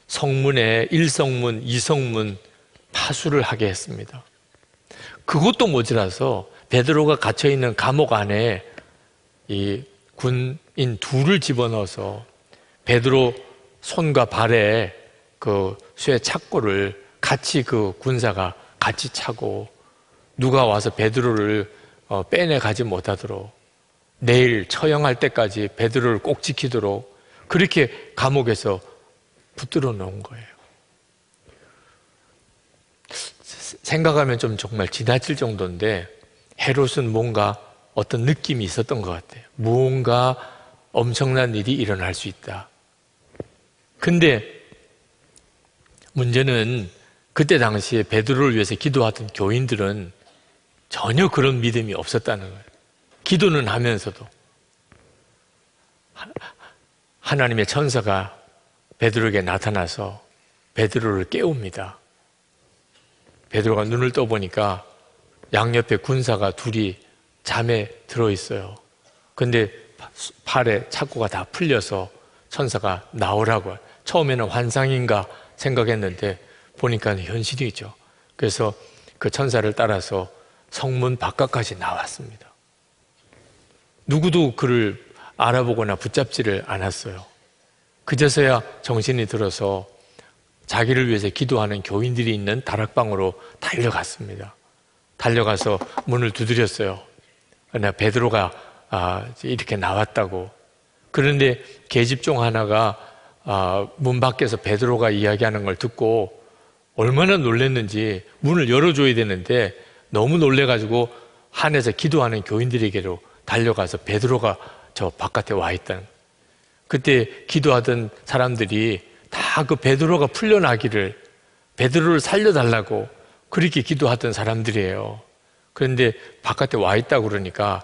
성문에 1성문, 2성문 파수를 하게 했습니다. 그것도 모자라서 베드로가 갇혀있는 감옥 안에 이 군인 2를 집어넣어서 베드로 손과 발에 그 쇠 착고를 같이 그 군사가 같이 차고, 누가 와서 베드로를 빼내가지 못하도록, 내일 처형할 때까지 베드로를 꼭 지키도록 그렇게 감옥에서 붙들어 놓은 거예요. 생각하면 좀 정말 지나칠 정도인데, 헤롯은 뭔가 어떤 느낌이 있었던 것 같아요. 무언가 엄청난 일이 일어날 수 있다. 근데 문제는 그때 당시에 베드로를 위해서 기도하던 교인들은 전혀 그런 믿음이 없었다는 거예요. 기도는 하면서도 하나님의 천사가 베드로에게 나타나서 베드로를 깨웁니다. 베드로가 눈을 떠보니까 양옆에 군사가 둘이 잠에 들어있어요. 근데 팔에 착고가 다 풀려서 천사가 나오라고, 처음에는 환상인가 생각했는데 보니까 현실이죠. 그래서 그 천사를 따라서 성문 바깥까지 나왔습니다. 누구도 그를 알아보거나 붙잡지를 않았어요. 그제서야 정신이 들어서 자기를 위해서 기도하는 교인들이 있는 다락방으로 달려갔습니다. 달려가서 문을 두드렸어요. 그러나 베드로가 이렇게 나왔다고. 그런데 계집종 하나가 문 밖에서 베드로가 이야기하는 걸 듣고 얼마나 놀랐는지 문을 열어줘야 되는데 너무 놀래가지고 한에서 기도하는 교인들에게로 달려가서 베드로가 저 바깥에 와 있다는. 그때 기도하던 사람들이 다 그 베드로가 풀려나기를, 베드로를 살려달라고 그렇게 기도하던 사람들이에요. 그런데 바깥에 와 있다고 그러니까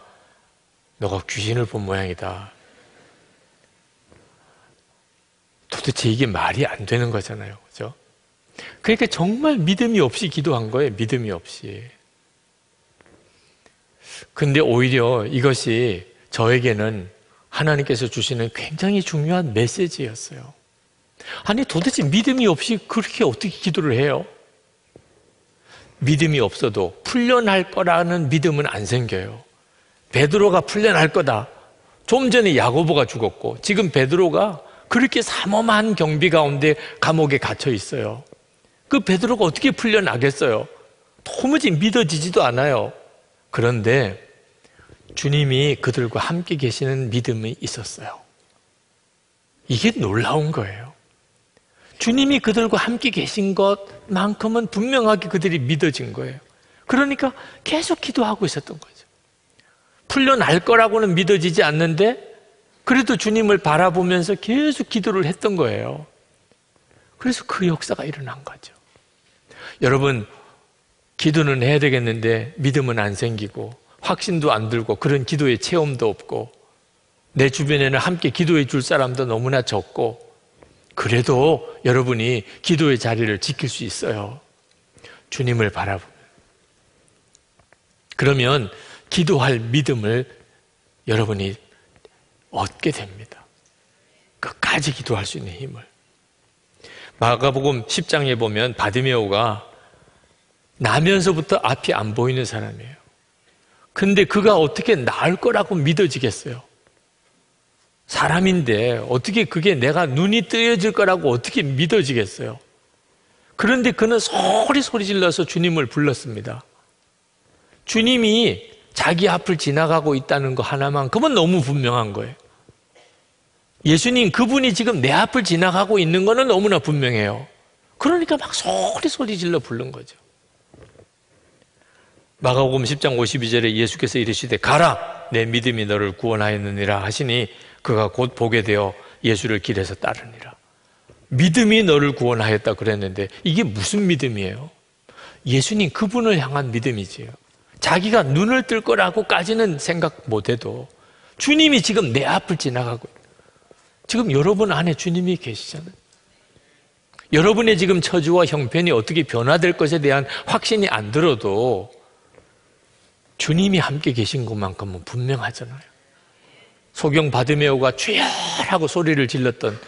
너가 귀신을 본 모양이다. 도대체 이게 말이 안 되는 거잖아요. 그죠? 그러니까 정말 믿음이 없이 기도한 거예요. 믿음이 없이. 근데 오히려 이것이 저에게는 하나님께서 주시는 굉장히 중요한 메시지였어요. 아니 도대체 믿음이 없이 그렇게 어떻게 기도를 해요? 믿음이 없어도 풀려날 거라는 믿음은 안 생겨요. 베드로가 풀려날 거다. 좀 전에 야고보가 죽었고 지금 베드로가 그렇게 삼엄한 경비 가운데 감옥에 갇혀 있어요. 그 베드로가 어떻게 풀려나겠어요? 도무지 믿어지지도 않아요. 그런데 주님이 그들과 함께 계시는 믿음이 있었어요. 이게 놀라운 거예요. 주님이 그들과 함께 계신 것만큼은 분명하게 그들이 믿어진 거예요. 그러니까 계속 기도하고 있었던 거죠. 풀려날 거라고는 믿어지지 않는데 그래도 주님을 바라보면서 계속 기도를 했던 거예요. 그래서 그 역사가 일어난 거죠. 여러분, 기도는 해야 되겠는데 믿음은 안 생기고 확신도 안 들고 그런 기도의 체험도 없고 내 주변에는 함께 기도해 줄 사람도 너무나 적고, 그래도 여러분이 기도의 자리를 지킬 수 있어요. 주님을 바라보면. 그러면 기도할 믿음을 여러분이 얻게 됩니다. 끝까지 기도할 수 있는 힘을. 마가복음 10장에 보면 바디메오가 나면서부터 앞이 안 보이는 사람이에요. 근데 그가 어떻게 나을 거라고 믿어지겠어요? 사람인데 어떻게 그게 내가 눈이 뜨여질 거라고 어떻게 믿어지겠어요? 그런데 그는 소리 질러서 주님을 불렀습니다. 주님이 자기 앞을 지나가고 있다는 거 하나만큼은 너무 분명한 거예요. 예수님, 그분이 지금 내 앞을 지나가고 있는 거는 너무나 분명해요. 그러니까 막 소리 질러 부른 거죠. 마가복음 10장 52절에 예수께서 이르시되 가라, 내 믿음이 너를 구원하였느니라 하시니 그가 곧 보게 되어 예수를 길에서 따르니라. 믿음이 너를 구원하였다 그랬는데 이게 무슨 믿음이에요? 예수님 그분을 향한 믿음이지요. 자기가 눈을 뜰 거라고까지는 생각 못해도 주님이 지금 내 앞을 지나가고, 지금 여러분 안에 주님이 계시잖아요. 여러분의 지금 처지와 형편이 어떻게 변화될 것에 대한 확신이 안 들어도 주님이 함께 계신 것만큼은 분명하잖아요. 소경 바디메오가 주여 하고 소리를 질렀던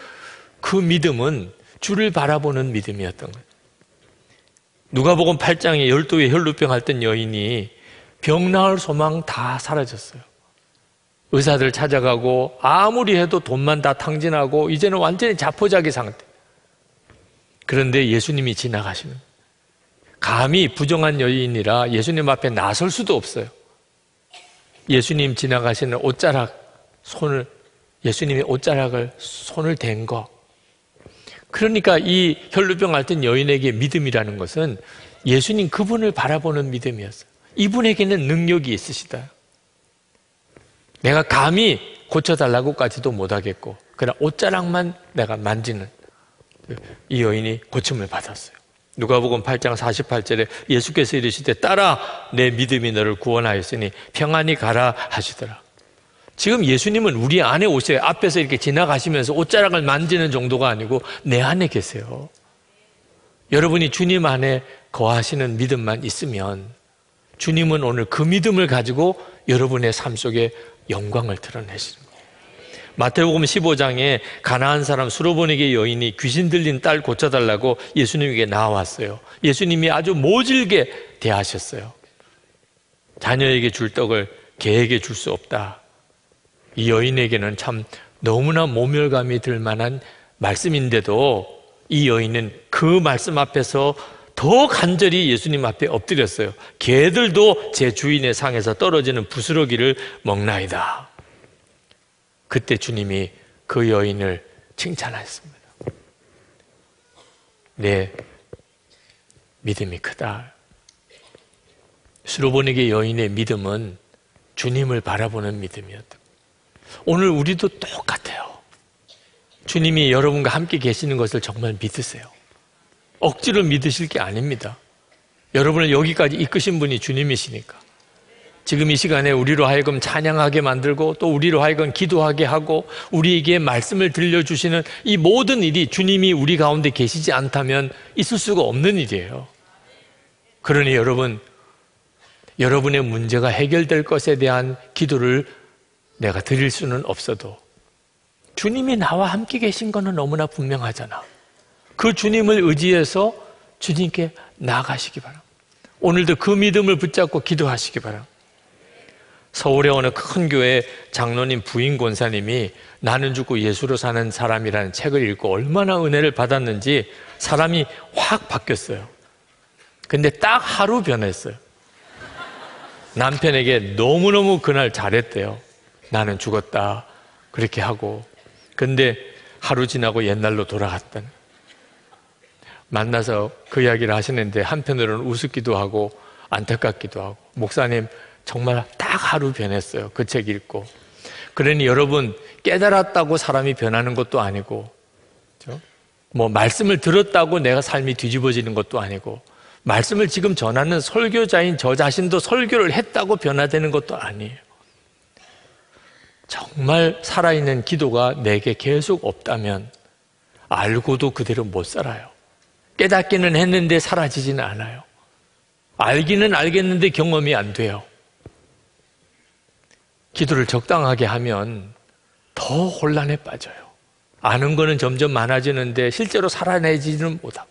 그 믿음은 주를 바라보는 믿음이었던 거예요. 누가복음 8장에 열두의 혈루병 앓던 여인이 병 나을 소망 다 사라졌어요. 의사들 찾아가고 아무리 해도 돈만 다 탕진하고 이제는 완전히 자포자기 상태. 그런데 예수님이 지나가시는, 감히 부정한 여인이라 예수님 앞에 나설 수도 없어요. 예수님 지나가시는 예수님의 옷자락을 손을 댄 거. 그러니까 이 혈루병 앓던 여인에게 믿음이라는 것은 예수님 그분을 바라보는 믿음이었어요. 이분에게는 능력이 있으시다. 내가 감히 고쳐달라고까지도 못하겠고 그냥 옷자락만 내가 만지는 이 여인이 고침을 받았어요. 누가복음 8장 48절에 예수께서 이르시되 따라 내 믿음이 너를 구원하였으니 평안히 가라 하시더라. 지금 예수님은 우리 안에 오셔요. 앞에서 이렇게 지나가시면서 옷자락을 만지는 정도가 아니고 내 안에 계세요. 여러분이 주님 안에 거하시는 믿음만 있으면 주님은 오늘 그 믿음을 가지고 여러분의 삶 속에 영광을 드러내시는 거예요. 마태복음 15장에 가나안 사람 수로보니게 여인이 귀신 들린 딸 고쳐달라고 예수님에게 나왔어요. 예수님이 아주 모질게 대하셨어요. 자녀에게 줄 떡을 개에게 줄 수 없다. 이 여인에게는 참 너무나 모멸감이 들 만한 말씀인데도 이 여인은 그 말씀 앞에서 더 간절히 예수님 앞에 엎드렸어요. 개들도 제 주인의 상에서 떨어지는 부스러기를 먹나이다. 그때 주님이 그 여인을 칭찬하셨습니다. 네, 믿음이 크다. 수로보니게 여인의 믿음은 주님을 바라보는 믿음이었다. 오늘 우리도 똑같아요. 주님이 여러분과 함께 계시는 것을 정말 믿으세요. 억지로 믿으실 게 아닙니다. 여러분을 여기까지 이끄신 분이 주님이시니까. 지금 이 시간에 우리로 하여금 찬양하게 만들고 또 우리로 하여금 기도하게 하고 우리에게 말씀을 들려주시는 이 모든 일이 주님이 우리 가운데 계시지 않다면 있을 수가 없는 일이에요. 그러니 여러분, 여러분의 문제가 해결될 것에 대한 기도를 내가 드릴 수는 없어도 주님이 나와 함께 계신 거는 너무나 분명하잖아. 그 주님을 의지해서 주님께 나아가시기 바랍니다. 오늘도 그 믿음을 붙잡고 기도하시기 바랍니다. 서울의 어느 큰 교회 장로님 부인 권사님이 나는 죽고 예수로 사는 사람이라는 책을 읽고 얼마나 은혜를 받았는지 사람이 확 바뀌었어요. 근데 딱 하루 변했어요. 남편에게 너무너무 그날 잘했대요. 나는 죽었다 그렇게 하고. 근데 하루 지나고 옛날로 돌아갔다는. 만나서 그 이야기를 하시는데 한편으로는 우습기도 하고 안타깝기도 하고. 목사님 정말 딱 하루 변했어요. 그 책 읽고. 그러니 여러분, 깨달았다고 사람이 변하는 것도 아니고, 뭐 말씀을 들었다고 내가 삶이 뒤집어지는 것도 아니고, 말씀을 지금 전하는 설교자인 저 자신도 설교를 했다고 변화되는 것도 아니에요. 정말 살아있는 기도가 내게 계속 없다면 알고도 그대로 못 살아요. 깨닫기는 했는데 사라지지는 않아요. 알기는 알겠는데 경험이 안 돼요. 기도를 적당하게 하면 더 혼란에 빠져요. 아는 거는 점점 많아지는데 실제로 살아내지는 못하고,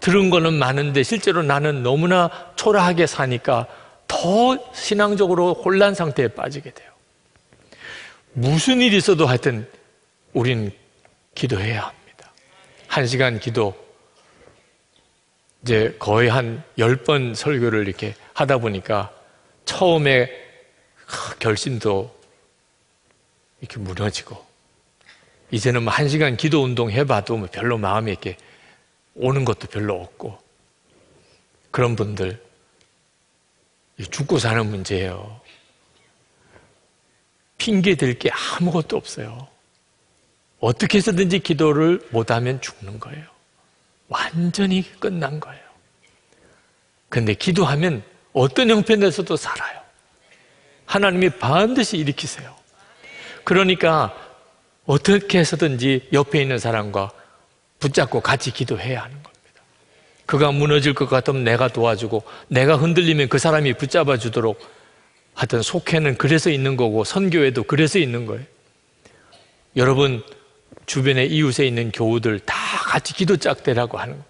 들은 거는 많은데 실제로 나는 너무나 초라하게 사니까 더 신앙적으로 혼란 상태에 빠지게 돼요. 무슨 일이 있어도 하여튼 우린 기도해야 합니다. 1시간 기도, 이제 거의 한 10번 설교를 이렇게 하다 보니까 처음에 결심도 이렇게 무너지고, 이제는 뭐 1시간 기도 운동 해봐도 뭐 별로 마음이 이렇게 오는 것도 별로 없고, 그런 분들, 죽고 사는 문제예요. 핑계 댈 게 아무것도 없어요. 어떻게 해서든지 기도를 못하면 죽는 거예요. 완전히 끝난 거예요. 근데 기도하면 어떤 형편에서도 살아요. 하나님이 반드시 일으키세요. 그러니까 어떻게 해서든지 옆에 있는 사람과 붙잡고 같이 기도해야 하는 겁니다. 그가 무너질 것 같으면 내가 도와주고, 내가 흔들리면 그 사람이 붙잡아 주도록. 하여튼 속회는 그래서 있는 거고 선교회도 그래서 있는 거예요. 여러분, 주변에 이웃에 있는 교우들 다 같이 기도 짝대라고 하는 거예요.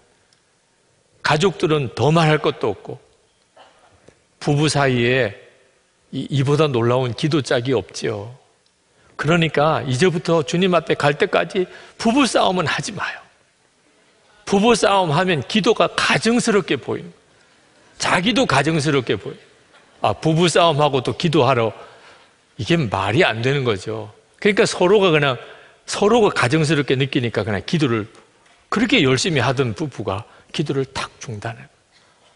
가족들은 더 말할 것도 없고, 부부 사이에 이보다 놀라운 기도 짝이 없지요. 그러니까 이제부터 주님 앞에 갈 때까지 부부 싸움은 하지 마요. 부부 싸움 하면 기도가 가증스럽게 보이는 거예요. 자기도 가증스럽게 보여요. 부부 싸움하고 또 기도하러, 이게 말이 안 되는 거죠. 그러니까 서로가 가증스럽게 느끼니까 그냥 기도를 그렇게 열심히 하던 부부가 기도를 탁 중단해.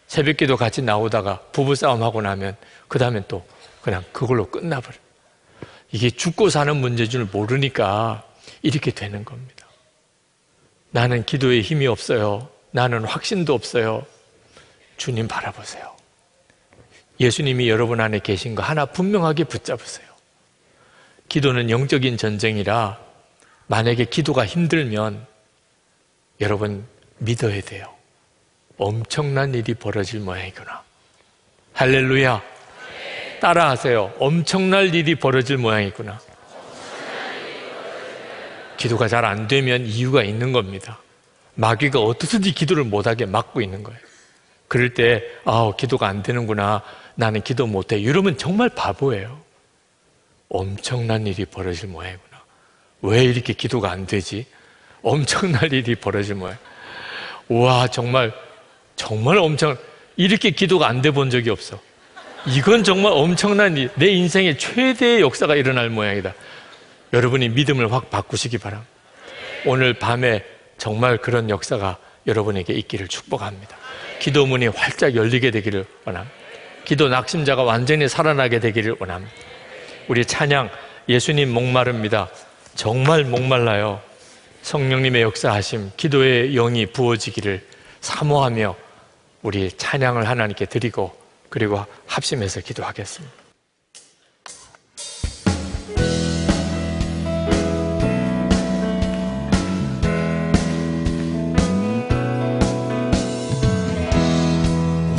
새벽기도 같이 나오다가 부부 싸움하고 나면 그 다음엔 또 그냥 그걸로 끝나버려. 이게 죽고 사는 문제인 줄 모르니까 이렇게 되는 겁니다. 나는 기도에 힘이 없어요. 나는 확신도 없어요. 주님 바라보세요. 예수님이 여러분 안에 계신 거 하나 분명하게 붙잡으세요. 기도는 영적인 전쟁이라 만약에 기도가 힘들면 여러분 믿어야 돼요. 엄청난 일이 벌어질 모양이구나. 할렐루야. 따라하세요. 엄청난 일이 벌어질 모양이구나. 기도가 잘 안 되면 이유가 있는 겁니다. 마귀가 어떻게든지 기도를 못하게 막고 있는 거예요. 그럴 때 기도가 안 되는구나. 나는 기도 못해. 이러면 정말 바보예요. 엄청난 일이 벌어질 모양이구나. 왜 이렇게 기도가 안 되지? 엄청난 일이 벌어질 모양. 와, 정말 엄청, 이렇게 기도가 안 돼 본 적이 없어. 이건 정말 엄청난 일, 내 인생의 최대의 역사가 일어날 모양이다. 여러분이 믿음을 확 바꾸시기 바랍니다. 오늘 밤에 정말 그런 역사가 여러분에게 있기를 축복합니다. 기도문이 활짝 열리게 되기를 원합니다. 기도 낙심자가 완전히 살아나게 되기를 원합니다. 우리 찬양, 예수님 목마릅니다. 정말 목말라요. 성령님의 역사하심, 기도의 영이 부어지기를 사모하며 우리 찬양을 하나님께 드리고 그리고 합심해서 기도하겠습니다.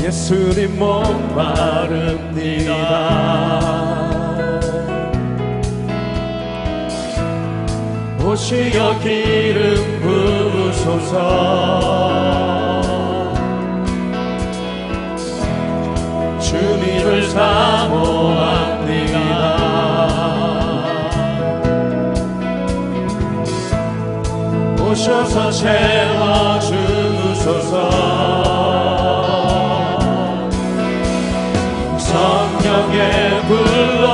예수님 목마릅니다. 오시어 기름 부으소서. 주님을 사모합니다. 오셔서 채워주소서. 성령의 불로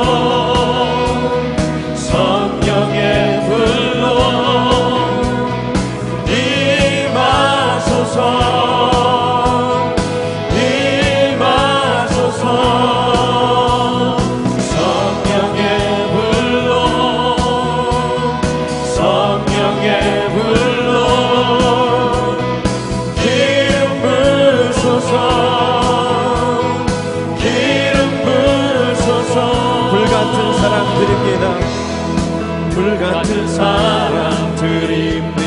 임하소서, 임하소서. 성령의 불로, 성령의 불로 기름부소서. 불같은 사람 드립니다.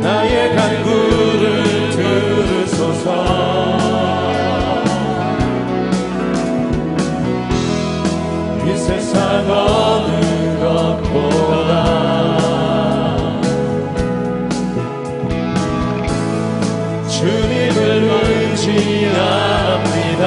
나의 간구를 들으소서. 이 세상 어느 것보다 주님을 의지합니다.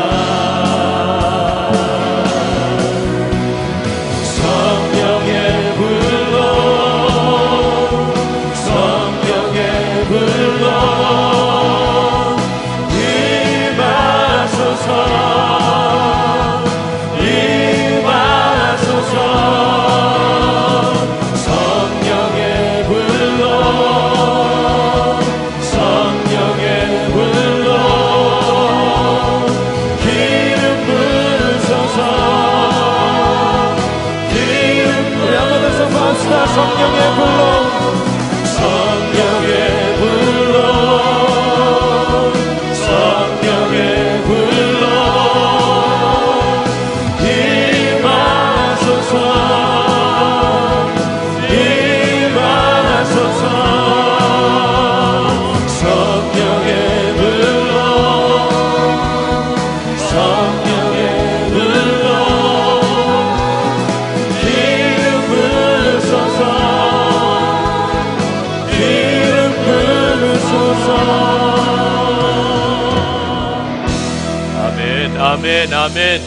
아멘,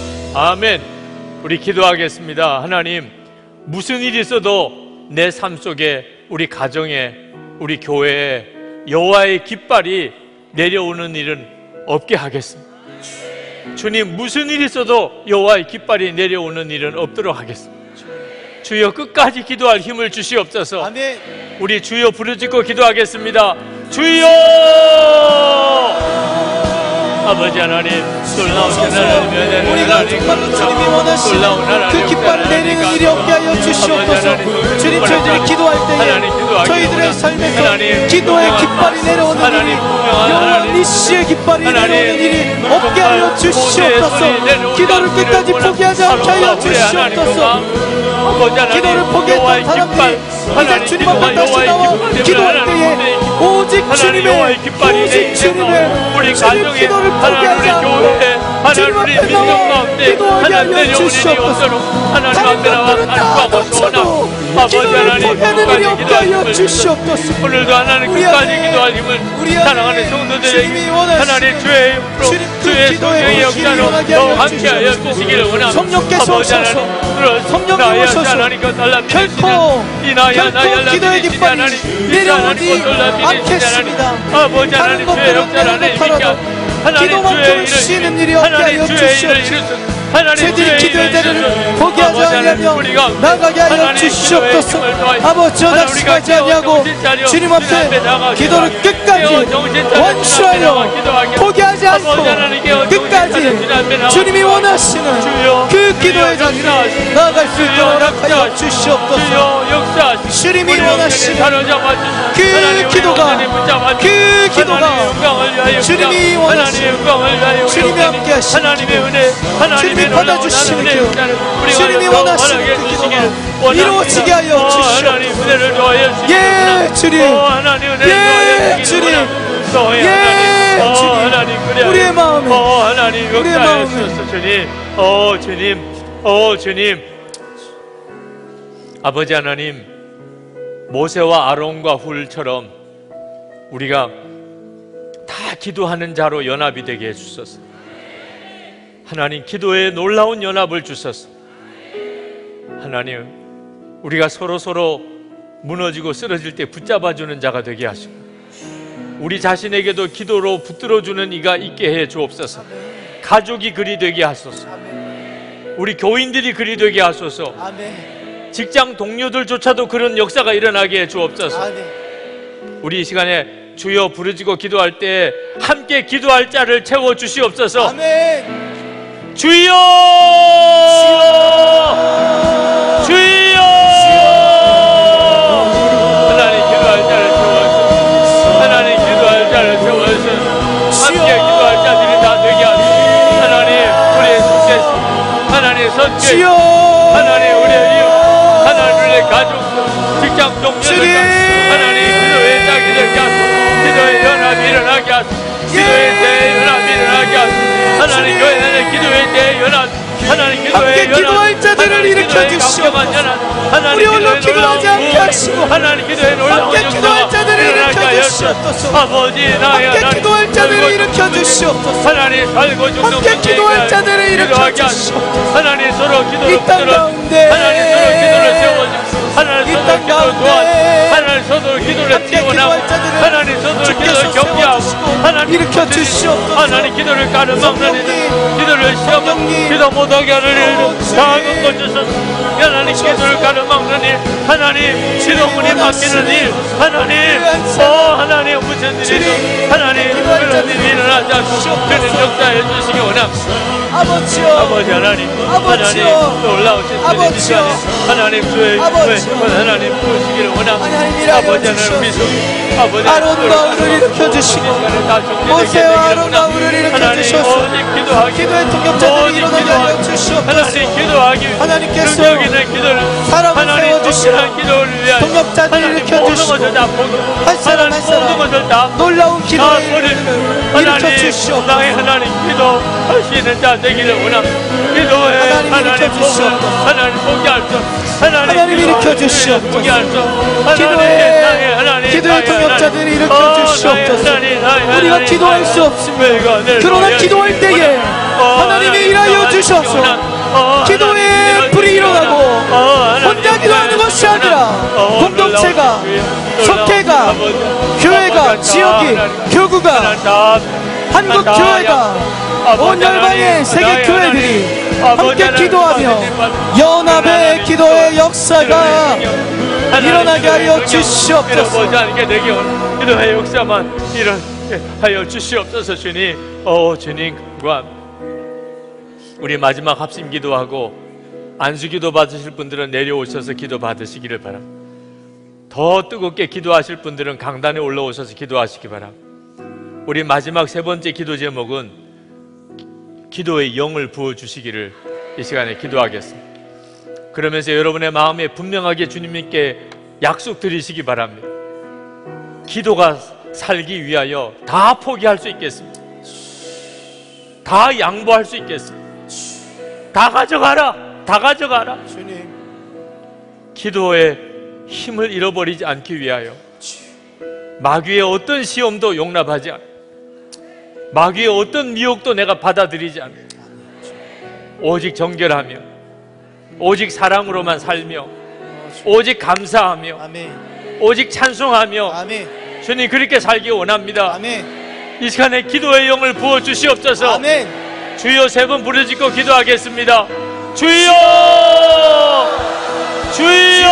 아멘. 우리 기도하겠습니다. 하나님, 무슨 일이 있어도 내 삶 속에, 우리 가정에, 우리 교회에 여호와의 깃발이 내려오는 일은 없게 하겠습니다. 주님, 무슨 일이 있어도 여호와의 깃발이 내려오는 일은 없도록 하겠습니다. 주여, 끝까지 기도할 힘을 주시옵소서. 아멘. 우리 주여 부르짖고 기도하겠습니다. 주여. 아버지 하나님, 놀라운 하나님, 우리가 정말로 주님이 원하시는 그 깃발을 내리는 일이 없게 하여 주시옵소서. 주님, 저희들이 기도할 때에 저희들의 삶에서 기도의 깃발이 내려오는 일이, 영원한 이씨의 깃발이 내려오는 일이 없게 하여 주시옵소서. 기도를 끝까지 포기하지 않게 하여 주시옵소서. 기도를 포기했던 사람들이 이제 주님 앞에 다시 나와 기도할 때에 오직 주님의 기도를 포기하지 않고 주님 앞에 나와 기도하게 하여 주시옵소서. 다른 것들은 다 넘쳐도 기도를 포기하는 일이 없게 하여 주시옵소서. 우리 안에 주님이 원하시는 주님 그 기도의 길이 일어나게 하여 주시옵소서. 성령께서 오셔서 성령이 오셔서 결코 기도의 깃발이 내려오지 않겠습니다. 다른 것들은 내려놓더라도 기도만 부르시는 일이 없게 하여 주시옵소서. 저희들이 기도의 자리를 포기하지 않으며 나가게 하여 주시옵소서. 아버지, 다시 가지 아니하고 주님 앞에 기도를 끝까지 원수하여 포기하지 않고 끝까지 주님이 원하시는 그 기도의 자리를 나아갈 수 있도록 하여 주시옵소서. 주님이 원하시는 그 기도가 주님이 원하시는 주님이 함께 하시는 주님이 받아주시는 주님이 원하시는 그 기도가 이루어지게 하여 주시옵소서. 예 주님, 예 주님, 예 주님, 우리의 마음에 우리의 마음에 주님. 아버지 하나님, 모세와 아론과 훌처럼 우리가 다 기도하는 자로 연합이 되게 해주소서. 하나님, 기도에 놀라운 연합을 주소서. 하나님, 우리가 서로서로 무너지고 쓰러질 때 붙잡아주는 자가 되게 하시고 우리 자신에게도 기도로 붙들어주는 이가 있게 해 주옵소서. 가족이 그리 되게 하소서. 우리 교인들이 그리 되게 하소서. 직장 동료들조차도 그런 역사가 일어나게 해 주옵소서. 우리 이 시간에 주여 부르짖고 기도할 때 함께 기도할 자를 채워주시옵소서. 아멘. 주여! 주여! 주여! 하나님, 기도할 자를 채워주소서. 하나님, 기도할 자를 채워주소서. 함께 기도할 자들이 다 되게 하소서. 하나님, 우리의 속에서 하나님 선택, 하나님 우리의 이웃, 하나님 우리의 가족, 직장 동료들, 하나님 기도의 짝이 되게 하소서. 기도의 연합이 일어나게 하소서. 기도의 대 연합이 일어나게 하소서. 하나님, 교회는 기도의 대연합, 하나님 기도의 연합, 기도할 자들을 일으켜 주시옵소서. 우리 홀로 기도하지 않게 하시고 하나님 기도의 놀라운 역사가 기도할 자들을 일으켜 주시옵소서. 아버지 나의 하나님, 함께 기도할 자들을 일으켜 주시옵소서. 하나님 살고 중동 함께 기도할 자들을 일으켜 주시옵소서. 하나님 서로 기도를 붙들어, 하나님 서로 기도를 세워주시옵소서. 하나님 서로 기도를 도와주시옵소서. 하나님 서로 기도를 세워나고, 하나님 서로 기도를 격려하고, 하나님 일으켜 주시옵소서. 하나님 기도를 가르방나니 기도를 시험하 기도 못하게 하는 일 당한 것 주소서. 하나님 기도를 가르방나니 하나님 기도문이 바뀌는 일, 하나님 하나님 무슨 일이죠. 하나님 그런 일이 일어나지 않고 그는 역사해 주시기 원합니다. 아버지 하나님, 하나님 놀라우신 주님이시여, 하나님 주의 하나님 부르시기를 원합니다. 아버지 하나님 믿음, 아버지 아론나우를 일으켜 주시고 모세와 아론나우를 일으켜 주셔서 기도의 통역자들이 일어나게 하여 주시옵소서. 하나님 기도하기 하나님께서 사람을 세워주시고 통역자들을 일으켜 주시고 한 사람 한 사람 놀라운 기도의 일을 일으켜 주시옵소서. 나의 하나님 기도하시는 자 되기를 원합니다. 기도해 하나님 일으켜주시오. 하나님 포기할 수, 하나님 일으켜주시오. 기도해 기도의 통역자들이 일으켜주시옵소서. 우리가 기도할 수 없습니다. 그러나 기도할 때에 하나님이 일하여 주셔서 기도에 불이 일어나고 혼자 기도하는 것이 아니라 공동체가, 속회가, 교회가, 지역이, 교구가, 한국교회가, 온 열방의 세계교회들이 함께 기도하며 연합의 기도의 역사가 일어나게 하여 주시옵소서. 기도의 역사만 일어나 함께 하여 주시옵소서. 주님, 주님과 우리 마지막 합심 기도하고 안수 기도 받으실 분들은 내려오셔서 기도 받으시기를 바랍니다. 더 뜨겁게 기도하실 분들은 강단에 올라오셔서 기도하시기 바랍니다. 우리 마지막 세 번째 기도 제목은 기도의 영을 부어주시기를 이 시간에 기도하겠습니다. 그러면서 여러분의 마음에 분명하게 주님께 약속 드리시기 바랍니다. 기도가 살기 위하여 다 포기할 수 있겠습니다. 다 양보할 수 있겠습니다. 다 가져가라, 다 가져가라. 주님, 기도의 힘을 잃어버리지 않기 위하여 마귀의 어떤 시험도 용납하지 않아. 마귀의 어떤 미혹도 내가 받아들이지 않아. 오직 정결하며, 오직 사랑으로만 살며, 오직 감사하며, 아멘. 오직 찬송하며, 아멘. 주님, 그렇게 살기 원합니다. 아멘. 이 시간에 기도의 영을 부어주시옵소서. 아멘. 주여, 세 번 부르짖고 기도하겠습니다. 주여, 주여,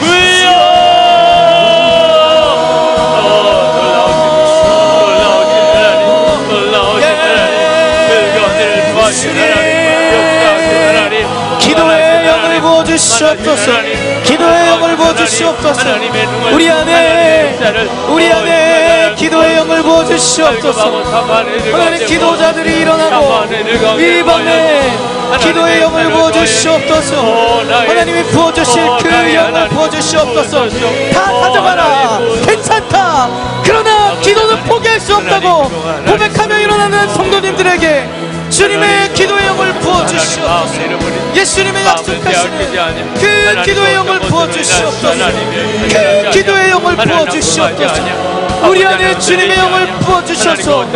주여. 기도의 영을 부어주시옵소서. 기도의 영을 부어주시옵소서. 우리 안에 기도의 영을 부어주시옵소서. 하나님, 기도자들이 일어나고 이 밤에 기도의 영을 부어주시옵소서. 하나님이 부어주실 그 영을 부어주시옵소서. 다 가져가라, 괜찮다, 그러나 기도는 포기할 수 없다고 고백하며 일어나는 성도님들에게 주님의 기도의 영을 부어주시옵소서. 예수님의 약속하시는 그 기도의 영을 부어주시옵소서. 그 기도의 영을 부어주시옵소서. 우리 안에 주님의 영을 부어주셔서,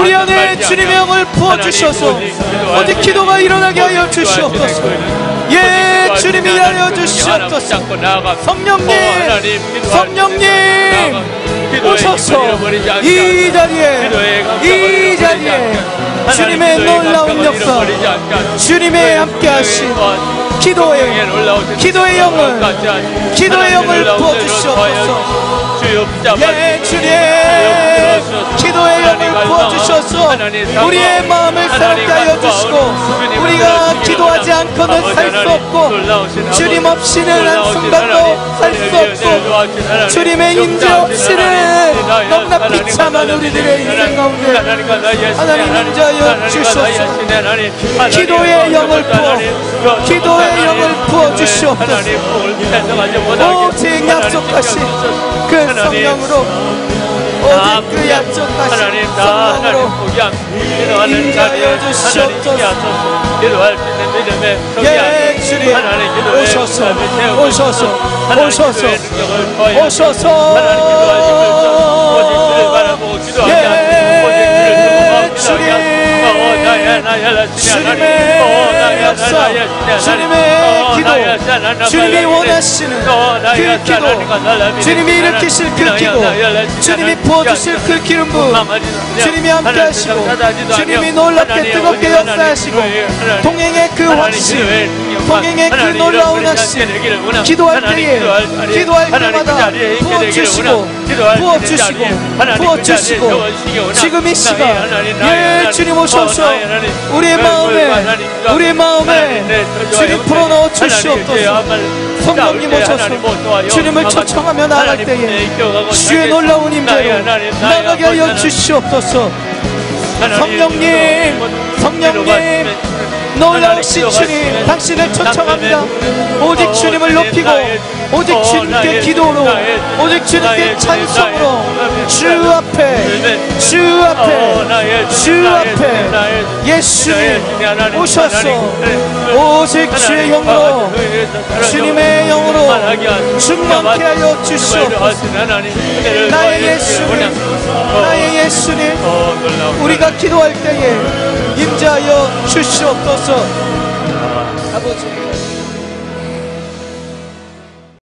우리 안에 주님의 영을 부어주셔서 어디 기도가 일어나게 하여 주시옵소서. 예, 주님이 하여 주시옵소서. 성령님 오셔서 이 자리에 주님의 놀라운 역사, 주님의 함께하신 기도의 영을 부어주시옵소서. 예, 주님, 기도의 영을 부어주셔서 우리의 마음을 새롭게 하여 주시고, 우리가 기도하지 않고는 살 수 없고, 주님 없이는 한 순간도 살 수 없고, 주님의 임재 없이는 너무나 비참한 우리들의 인생 가운데 하나님 임재하여 주시옵소서. 기도의 영을 부어주시옵소서. 오직 약속하신 그 성령으로, 오직 그 약속하신 성령으로 인도하여 주시옵소서. 예, 주님 오셔서 예, 주님, 주님의 역사, 주님의 기도, 주님이 원하시는 그 기도, 주님이 일으키실 그 기도, 주님이 부어주실 그 기름 부음, 주님이 함께하시고, 주님이 놀랍게 뜨겁게 역사하시고, 동행의 그 확신, 동행의 그 놀라운 확신, 기도할 때마다 부어주시고, 지금 이 시간, 예, 주님 오셔서 우리의 마음에 주님 불어넣어 주시옵소서. 성령님 오셔서 주님을 초청하며 나갈 때에 주의 놀라운 임재로 나가게 하여 주시옵소서. 성령님 놀라우신 주님, 당신을 초청합니다. 오직 주님을 높이고, 오직 주님께 기도로, 오직 주님께 찬송으로 주 앞에 예수님 오셔서 오직 주의 영으로, 주님의 영으로 충만케 하여 주시옵소서. 나의 예수님, 우리가 기도할 때에 임재하여 주시옵소서. 아버지.